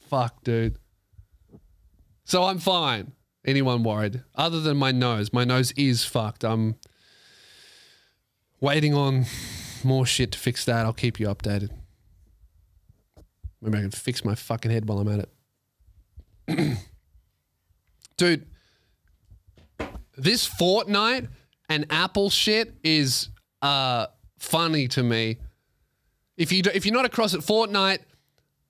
Fuck, dude. So I'm fine. Anyone worried? Other than my nose. My nose is fucked. I'm waiting on more shit to fix that. I'll keep you updated. Maybe I can fix my fucking head while I'm at it. Dude, this Fortnite and Apple shit is funny to me. If you're not across at Fortnite,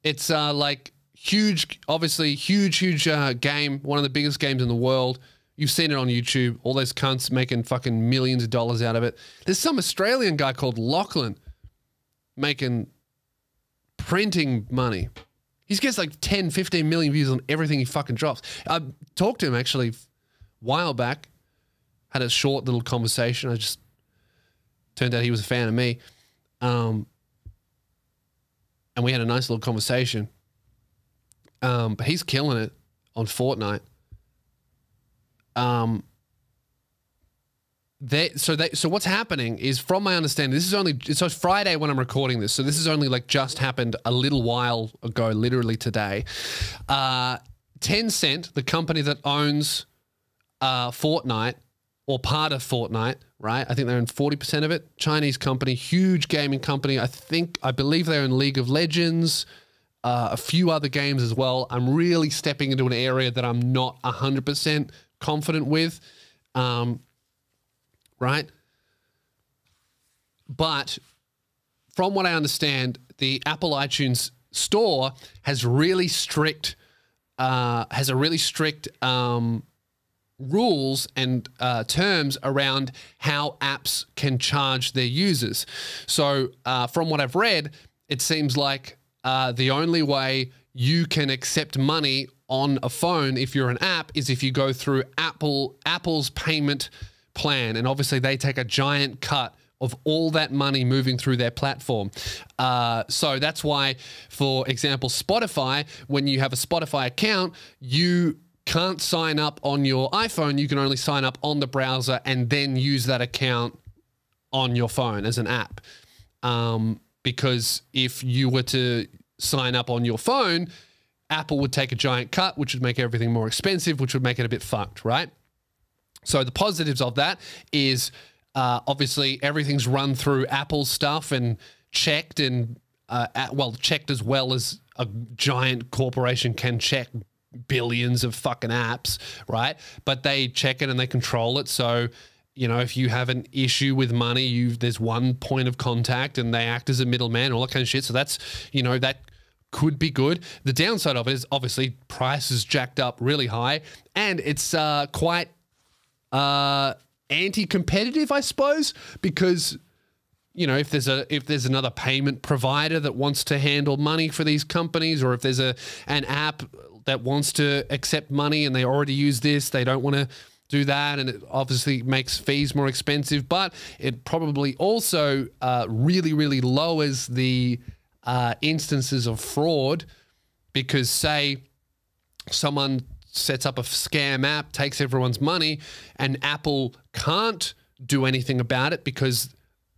it's like huge, obviously huge game, one of the biggest games in the world. You've seen it on YouTube. All those cunts making fucking millions of dollars out of it. There's some Australian guy called Lachlan making printing money. He gets like 10, 15 million views on everything he fucking drops. I talked to him actually a while back. Had a short little conversation. I just turned out he was a fan of me. And we had a nice little conversation. But he's killing it on Fortnite. So what's happening is, from my understanding, this is only, so it's Friday when I'm recording this, so this is only like just happened a little while ago, literally today. Tencent, the company that owns Fortnite, or part of Fortnite, right? I think they own 40% of it. Chinese company, huge gaming company. I believe they own League of Legends, a few other games as well. I'm really stepping into an area that I'm not 100% confident with, right? But from what I understand, the Apple iTunes store has really strict, rules and terms around how apps can charge their users. So from what I've read, it seems like the only way you can accept money on a phone if you're an app is if you go through Apple's payment plan, and obviously they take a giant cut of all that money moving through their platform. So that's why, for example, Spotify, when you have a Spotify account, you can't sign up on your iPhone. You can only sign up on the browser and then use that account on your phone as an app. Because if you were to sign up on your phone, Apple would take a giant cut, which would make everything more expensive, which would make it a bit fucked, right? So the positives of that is obviously everything's run through Apple stuff and checked, and well, checked as well as a giant corporation can check billions of fucking apps, right? But they check it and they control it. So, you know, if you have an issue with money, there's one point of contact and they act as a middleman, all that kind of shit. So that's, you know, that could be good. The downside of it is obviously prices jacked up really high, and it's quite anti-competitive, I suppose, because, you know, if there's another payment provider that wants to handle money for these companies, or if there's an app that wants to accept money and they already use this, they don't want to do that, and it obviously makes fees more expensive. But it probably also really, really lowers the instances of fraud, because say someone sets up a scam app, takes everyone's money, and Apple can't do anything about it because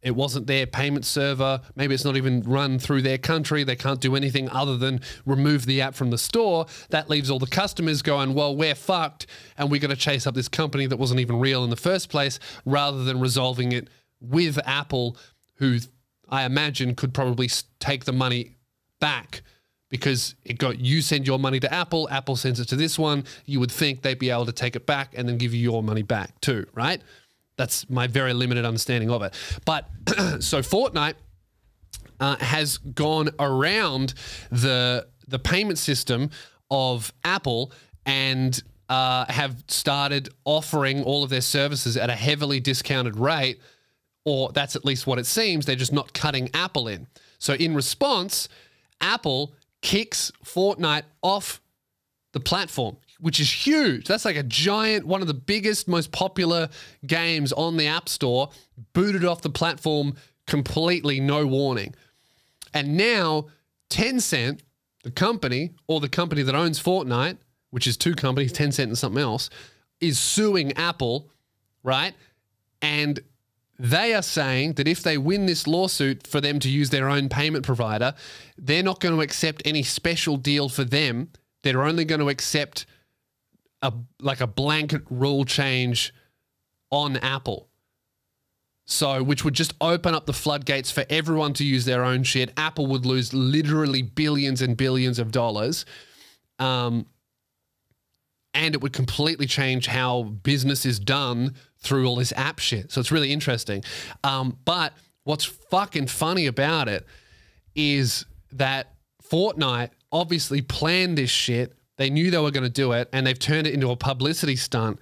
it wasn't their payment server. Maybe it's not even run through their country. They can't do anything other than remove the app from the store. That leaves all the customers going, well, we're fucked, and we're going to chase up this company that wasn't even real in the first place, rather than resolving it with Apple, who I imagine could probably take the money back, because you send your money to Apple, Apple sends it to this one. You would think they'd be able to take it back and then give you your money back too, right? That's my very limited understanding of it. But so Fortnite has gone around the payment system of Apple, and have started offering all of their services at a heavily discounted rate, or that's at least what it seems. They're just not cutting Apple in. So in response, Apple kicks Fortnite off the platform, which is huge. That's like a giant, one of the biggest, most popular games on the App Store, booted off the platform completely, no warning. And now Tencent, the company, or the company that owns Fortnite, which is two companies, Tencent and something else, is suing Apple, right? And they are saying that if they win this lawsuit for them to use their own payment provider, they're not going to accept any special deal for them. They're only going to accept like a blanket rule change on Apple. So, which would just open up the floodgates for everyone to use their own shit. Apple would lose literally billions and billions of dollars. And it would completely change how business is done through all this app shit. So it's really interesting. But what's fucking funny about it is that Fortnite obviously planned this shit. They knew they were going to do it, and they've turned it into a publicity stunt.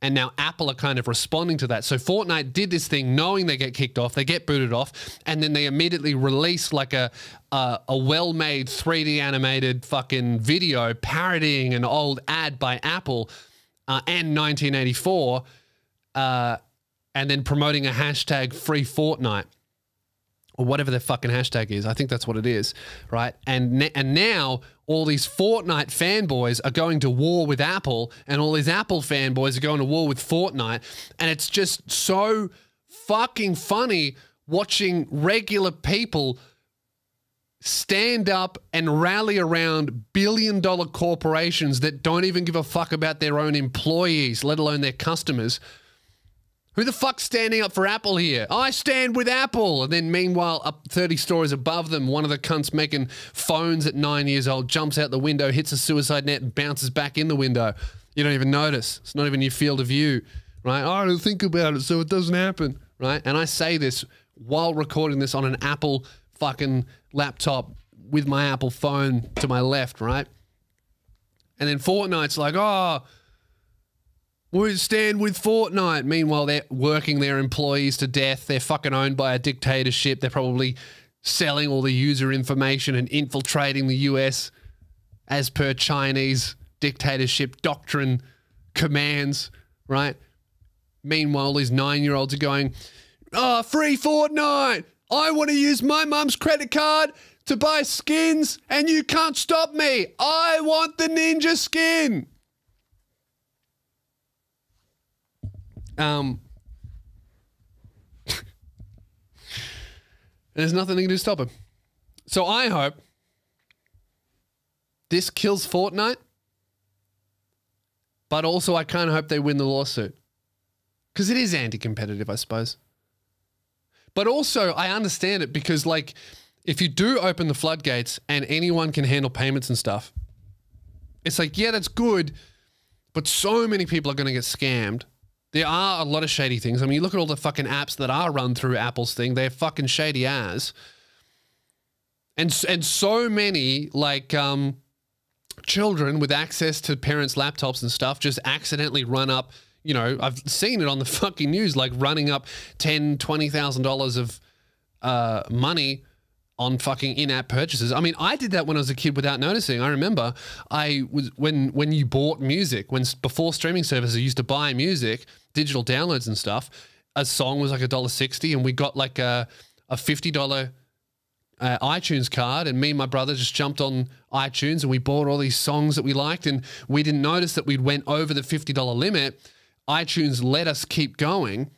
And now Apple are kind of responding to that. So Fortnite did this thing knowing they get kicked off, they get booted off, and then they immediately release like a well-made 3D animated fucking video parodying an old ad by Apple and 1984, and then promoting a hashtag free Fortnite or whatever their fucking hashtag is. I think that's what it is, right? And now all these Fortnite fanboys are going to war with Apple, and all these Apple fanboys are going to war with Fortnite, and it's just so fucking funny watching regular people stand up and rally around billion-dollar corporations that don't even give a fuck about their own employees, let alone their customers. Who the fuck's standing up for Apple here? I stand with Apple. And then meanwhile, up 30 stories above them, one of the cunts making phones at 9 years old jumps out the window, hits a suicide net, and bounces back in the window. You don't even notice. It's not even your field of view, right? I don't think about it, so it doesn't happen, right? And I say this while recording this on an Apple fucking laptop with my Apple phone to my left, right? And then Fortnite's like, oh, we stand with Fortnite. Meanwhile, they're working their employees to death. They're fucking owned by a dictatorship. They're probably selling all the user information and infiltrating the US as per Chinese dictatorship doctrine commands, right? Meanwhile, these 9-year-olds are going, oh, free Fortnite. I want to use my mum's credit card to buy skins and you can't stop me. I want the ninja skin. There's nothing they can do to stop him. So I hope this kills Fortnite, but also I kind of hope they win the lawsuit because it is anti-competitive, I suppose. But also I understand it because, like, if you do open the floodgates and anyone can handle payments and stuff, it's like, yeah, that's good, but so many people are going to get scammed. There are a lot of shady things. I mean, you look at all the fucking apps that are run through Apple's thing. They're fucking shady as. And so many, like, children with access to parents' laptops and stuff just accidentally run up, you know, I've seen it on the fucking news, like running up $10,000, $20,000 of money on fucking in-app purchases. I mean, I did that when I was a kid without noticing. I remember I was when you bought music, when before streaming services used to buy music, digital downloads and stuff, a song was like $1.60 and we got like a $50 iTunes card, and me and my brother just jumped on iTunes and we bought all these songs that we liked, and we didn't notice that we'd went over the $50 limit. iTunes let us keep going.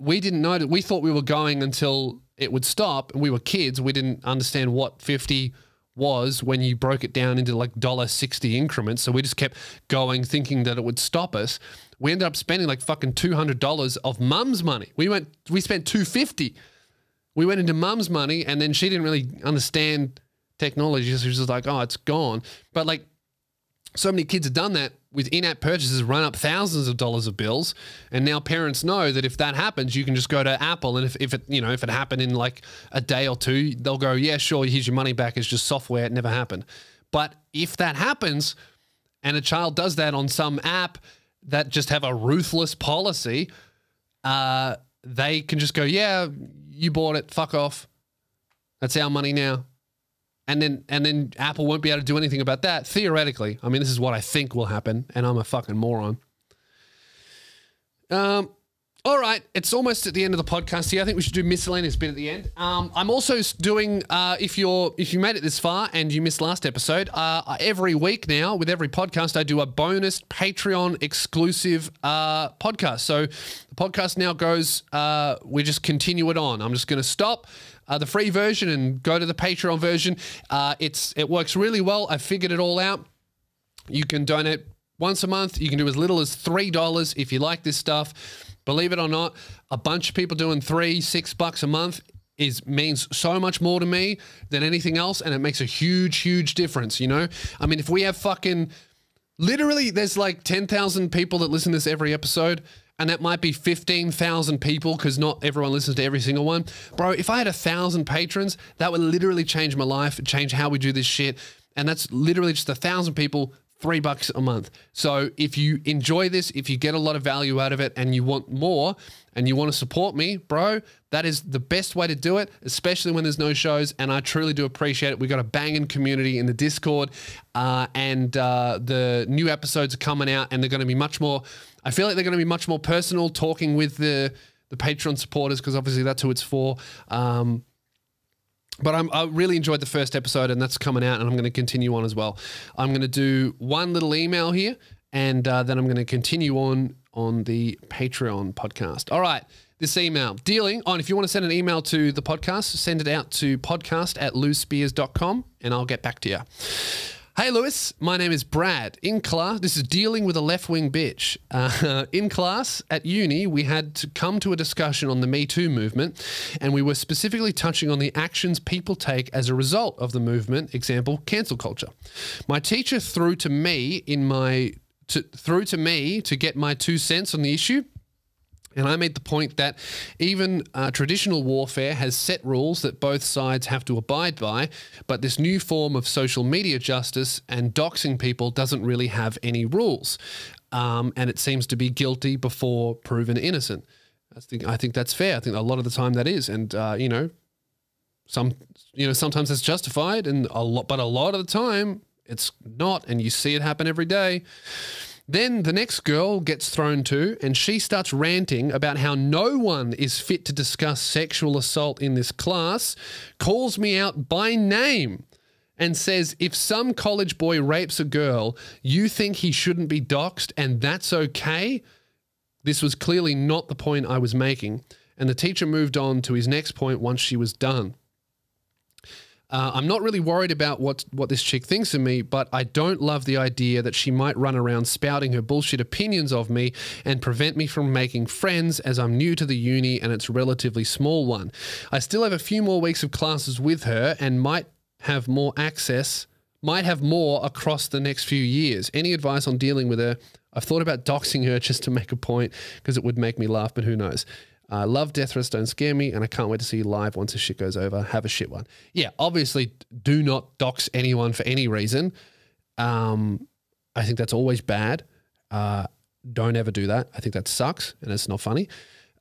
We didn't notice. We thought we were going until it would stop. We were kids. We didn't understand what 50 was when you broke it down into like $1.60 increments. So we just kept going thinking that it would stop us. We ended up spending like fucking $200 of mum's money. We spent $250. We went into mum's money, and then she didn't really understand technology. So she was just like, oh, it's gone. But like so many kids have done that with in-app purchases, run up thousands of dollars of bills. And now parents know that if that happens, you can just go to Apple. And if it, you know, if it happened in like a day or two, they'll go, yeah, sure, here's your money back. It's just software. It never happened. But if that happens and a child does that on some app that just have a ruthless policy, they can just go, yeah, you bought it. Fuck off. That's our money now. And then Apple won't be able to do anything about that, theoretically. I mean, this is what I think will happen, and I'm a fucking moron. All right, it's almost at the end of the podcast here. I think we should do miscellaneous bit at the end. I'm also doing, if you made it this far and you missed last episode, every week now with every podcast, I do a bonus Patreon exclusive podcast. So the podcast now goes, we just continue it on. I'm just going to stop the free version and go to the Patreon version. It works really well. I figured it all out. You can donate once a month. You can do as little as $3 if you like this stuff. Believe it or not, a bunch of people doing $3, $6 a month means so much more to me than anything else, and it makes a huge, huge difference, you know? I mean, if we have fucking... Literally, there's like 10,000 people that listen to this every episode. and that might be 15,000 people because not everyone listens to every single one. Bro, if I had 1,000 patrons, that would literally change my life, change how we do this shit. And that's literally just 1,000 people, $3 a month. So if you enjoy this, if you get a lot of value out of it and you want more and you want to support me, bro, that is the best way to do it, especially when there's no shows. And I truly do appreciate it. We got a banging community in the Discord, and the new episodes are coming out and they're going to be much more, I feel like they're going to be much more personal, talking with the Patreon supporters, because obviously that's who it's for. But I really enjoyed the first episode, and that's coming out, and I'm going to continue on as well. I'm going to do one little email here, and then I'm going to continue on the Patreon podcast. All right, this email. Dealing on, if you want to send an email to the podcast, send it out to podcast@lewspears.com, and I'll get back to you. Hey, Lewis, my name is Brad. In class, this is dealing with a left-wing bitch. In class at uni, we had to come to a discussion on the Me Too movement, and we were specifically touching on the actions people take as a result of the movement, example, cancel culture. My teacher threw to me to get my 2 cents on the issue. And I made the point that even traditional warfare has set rules that both sides have to abide by, but this new form of social media justice and doxing people doesn't really have any rules. And it seems to be guilty before proven innocent. I think that's fair. I think a lot of the time that is. And, you know, sometimes that's justified, and a lot of the time it's not. And you see it happen every day. Then the next girl gets thrown to, and she starts ranting about how no one is fit to discuss sexual assault in this class, calls me out by name, and says, if some college boy rapes a girl, you think he shouldn't be doxed, and that's okay? This was clearly not the point I was making. And the teacher moved on to his next point once she was done. I'm not really worried about what this chick thinks of me, but I don't love the idea that she might run around spouting her bullshit opinions of me and prevent me from making friends, as I'm new to the uni and it's a relatively small one. I still have a few more weeks of classes with her and might have more across the next few years. Any advice on dealing with her? I've thought about doxing her just to make a point because it would make me laugh, but who knows? I love death threats, don't scare me, and I can't wait to see you live once this shit goes over. Have a shit one. Yeah, obviously do not dox anyone for any reason. I think that's always bad. Don't ever do that. I think that sucks, and it's not funny.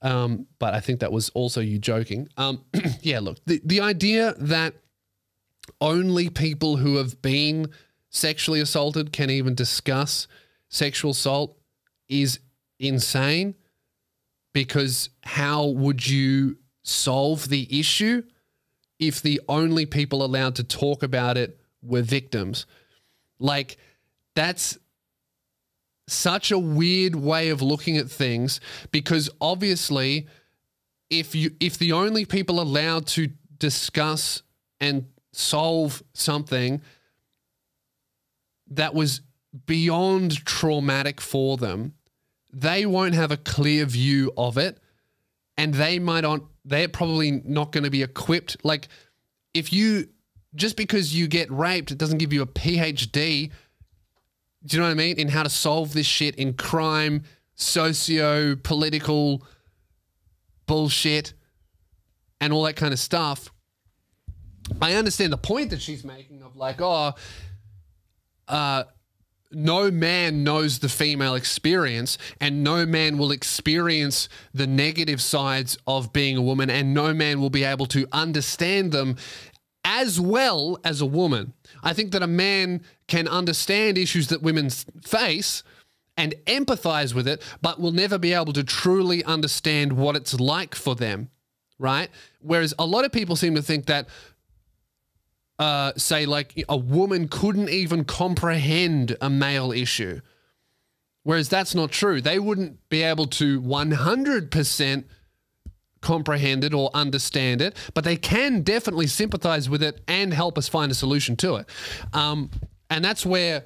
But I think that was also you joking. Yeah, look, the idea that only people who have been sexually assaulted can even discuss sexual assault is insane. Because how would you solve the issue if the only people allowed to talk about it were victims? Like, that's such a weird way of looking at things, because obviously if the only people allowed to discuss and solve something that was beyond traumatic for them, they won't have a clear view of it, and they're probably not going to be equipped. Like, just because you get raped, it doesn't give you a PhD. Do you know what I mean? In how to solve this shit in crime, socio-political bullshit and all that kind of stuff. I understand the point that she's making of like, no man knows the female experience, and no man will experience the negative sides of being a woman, and no man will be able to understand them as well as a woman. I think that a man can understand issues that women face and empathize with it, but will never be able to truly understand what it's like for them, right? Whereas a lot of people seem to think that say like a woman couldn't even comprehend a male issue, whereas that's not true. They wouldn't be able to 100% comprehend it or understand it, but they can definitely sympathize with it and help us find a solution to it. And that's where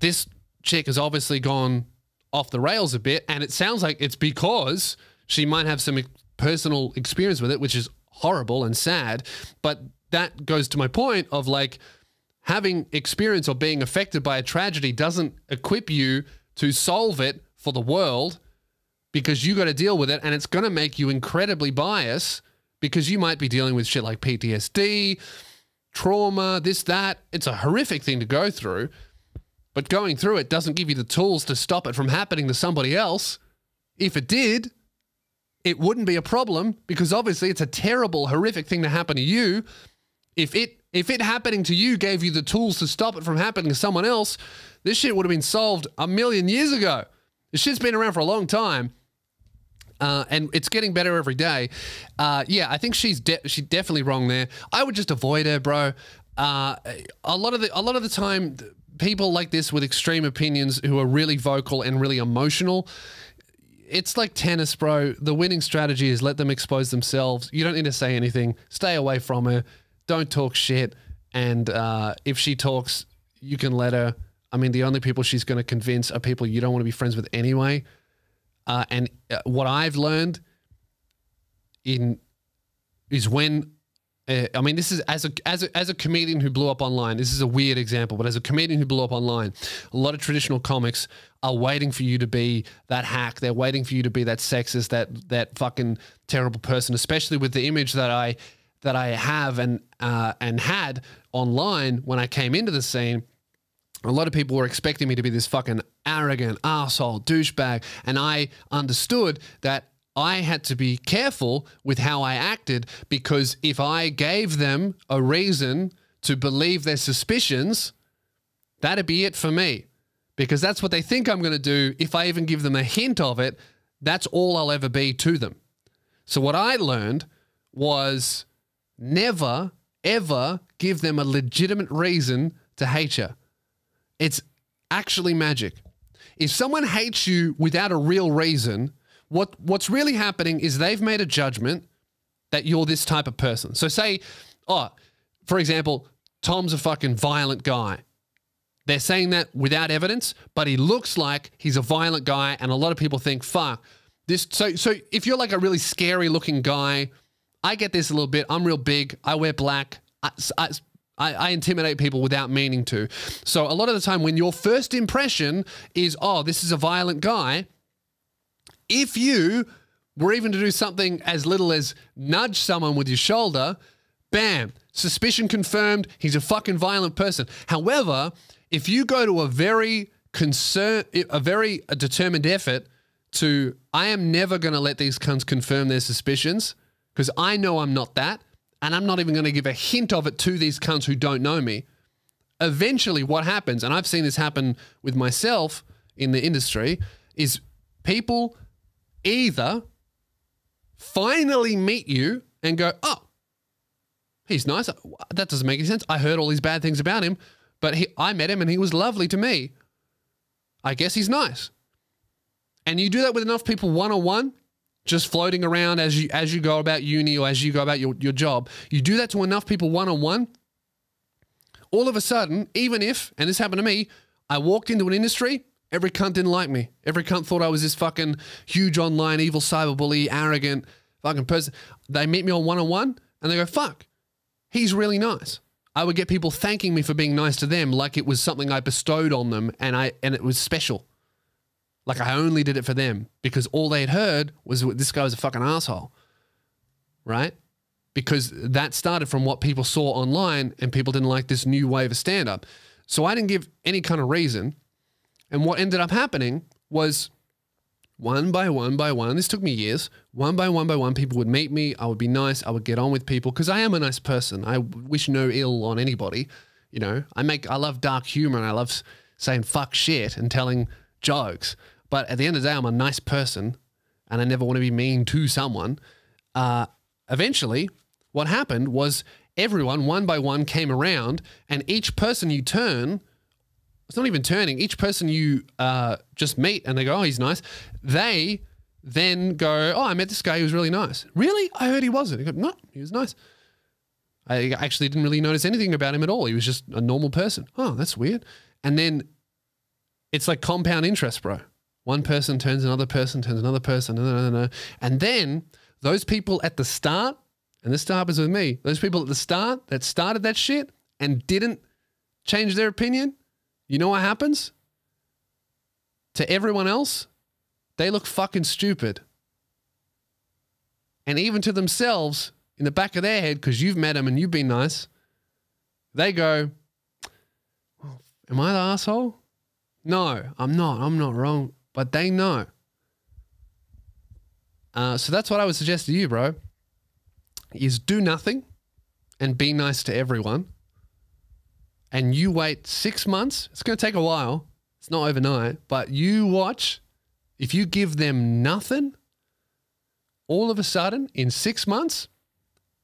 this chick has obviously gone off the rails a bit, and it sounds like it's because she might have some personal experience with it, which is horrible and sad, but that goes to my point of like, having experience or being affected by a tragedy doesn't equip you to solve it for the world, because you got to deal with it, and it's going to make you incredibly biased because you might be dealing with shit like PTSD, trauma, this, that. It's a horrific thing to go through, but going through it doesn't give you the tools to stop it from happening to somebody else. If it did, it wouldn't be a problem because obviously it's a terrible, horrific thing to happen to you. If it happening to you gave you the tools to stop it from happening to someone else, this shit would have been solved a million years ago. This shit's been around for a long time, and it's getting better every day. Yeah, I think she's definitely wrong there. I would just avoid her, bro. A lot of the time, people like this with extreme opinions who are really vocal and really emotional. It's like tennis, bro. The winning strategy is let them expose themselves. You don't need to say anything. Stay away from her. Don't talk shit. And if she talks, you can let her. I mean, the only people she's going to convince are people you don't want to be friends with anyway. And what I've learned is when, I mean, this is as a comedian who blew up online, this is a weird example, but as a comedian who blew up online, a lot of traditional comics are waiting for you to be that hack. They're waiting for you to be that sexist, that fucking terrible person, especially with the image that I have and had online when I came into the scene. A lot of people were expecting me to be this fucking arrogant asshole douchebag, and I understood that I had to be careful with how I acted, because if I gave them a reason to believe their suspicions, that'd be it for me, because that's what they think I'm going to do. If I even give them a hint of it, that's all I'll ever be to them. So what I learned was never, ever give them a legitimate reason to hate you. It's actually magic. If someone hates you without a real reason, what's really happening is they've made a judgment that you're this type of person. So say, oh, for example, Tom's a fucking violent guy. They're saying that without evidence, but he looks like he's a violent guy, and a lot of people think, fuck, this. So if you're like a really scary looking guy, I get this a little bit. I'm real big. I wear black. I intimidate people without meaning to. So a lot of the time when your first impression is, oh, this is a violent guy, if you were even to do something as little as nudge someone with your shoulder, bam, suspicion confirmed, he's a fucking violent person. However, if you go to a very determined effort to, I am never going to let these cunts confirm their suspicions because I know I'm not that, and I'm not even going to give a hint of it to these cunts who don't know me. Eventually what happens, and I've seen this happen with myself in the industry, is people either finally meet you and go, oh, he's nice. That doesn't make any sense. I heard all these bad things about him, but I met him and he was lovely to me. I guess he's nice. And you do that with enough people one-on-one, just floating around as you go about uni or as you go about your job. You do that to enough people one-on-one, all of a sudden, even if, and this happened to me, I walked into an industry, every cunt didn't like me. Every cunt thought I was this fucking huge online, evil cyberbully, arrogant fucking person. They meet me on one-on-one and they go, fuck, he's really nice. I would get people thanking me for being nice to them like it was something I bestowed on them and it was special. Like I only did it for them because all they had heard was this guy was a fucking asshole, right? Because that started from what people saw online and people didn't like this new wave of stand-up. So I didn't give any kind of reason. And what ended up happening was one by one, this took me years, one by one, people would meet me. I would be nice. I would get on with people because I am a nice person. I wish no ill on anybody. You know, I love dark humor and I love saying fuck shit and telling jokes. But at the end of the day, I'm a nice person and I never want to be mean to someone. Eventually, what happened was everyone, one by one, came around, and each person you turn, it's not even turning, each person you just meet and they go, oh, he's nice. They then go, oh, I met this guy. He was really nice. Really? I heard he wasn't. He goes, no, he was nice. I actually didn't really notice anything about him at all. He was just a normal person. Oh, that's weird. And then it's like compound interest, bro. One person turns another person, and then those people at the start, and this happens with me, those people at the start that started that shit and didn't change their opinion, you know what happens? To everyone else, They look fucking stupid. And even to themselves, in the back of their head, because you've met them and you've been nice, they go, am I the asshole? No, I'm not. I'm not wrong. But they know. So that's what I would suggest to you, bro, is do nothing and be nice to everyone. And you wait 6 months. It's going to take a while. It's not overnight. But you watch. If you give them nothing, all of a sudden, in 6 months,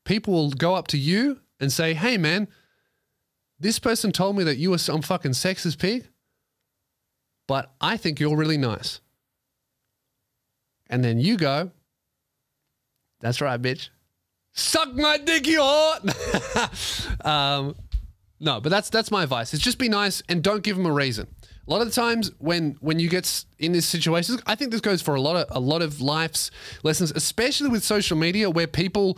people will go up to you and say, hey, man, this person told me that you were some fucking sexist pig, but I think you're really nice. And then you go, that's right, bitch. Suck my dick, you whore. No, but that's my advice. It's just be nice and don't give them a reason. A lot of the times when you get in this situation, I think this goes for a lot of life's lessons, especially with social media, where people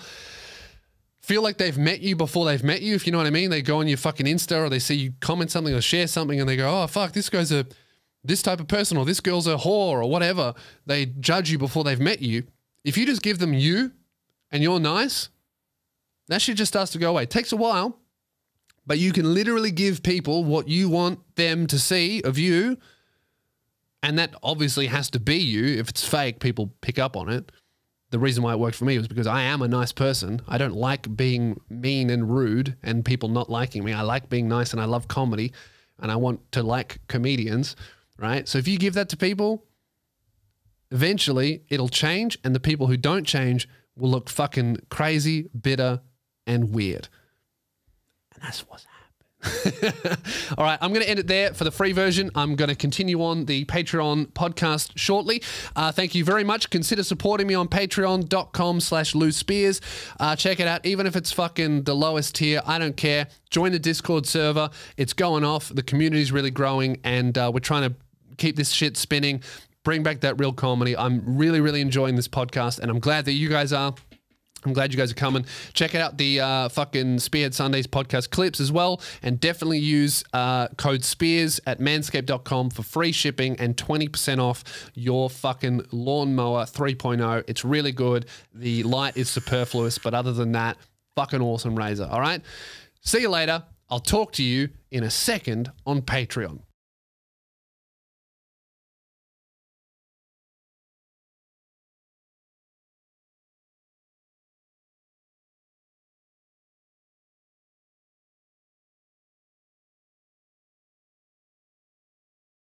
feel like they've met you before they've met you, if you know what I mean. They go on your fucking Insta, or they see you comment something or share something, and they go, oh, fuck, this guy's this type of person, or this girl's a whore, or whatever. They judge you before they've met you. If you just give them you and you're nice, that shit just starts to go away. It takes a while. But you can literally give people what you want them to see of you. And that obviously has to be you. If it's fake, people pick up on it. The reason why it worked for me was because I am a nice person. I don't like being mean and rude and people not liking me. I like being nice, and I love comedy, and I want to like comedians, right? So if you give that to people, eventually it'll change, and the people who don't change will look fucking crazy, bitter, and weird. And that's what's happened. All right, I'm going to end it there for the free version. I'm going to continue on the Patreon podcast shortly. Thank you very much. Consider supporting me on patreon.com/LewSpears. Check it out. Even if it's fucking the lowest tier, I don't care. Join the Discord server. It's going off. The community's really growing, and we're trying to keep this shit spinning, bring back that real comedy. I'm really, really enjoying this podcast, and I'm glad that you guys are. I'm glad you guys are coming. Check out the fucking Spearhead Sundays podcast clips as well. And definitely use code SPEARS at manscaped.com for free shipping and 20% off your fucking lawnmower 3.0. It's really good. The light is superfluous, but other than that, fucking awesome razor. All right. See you later. I'll talk to you in a second on Patreon.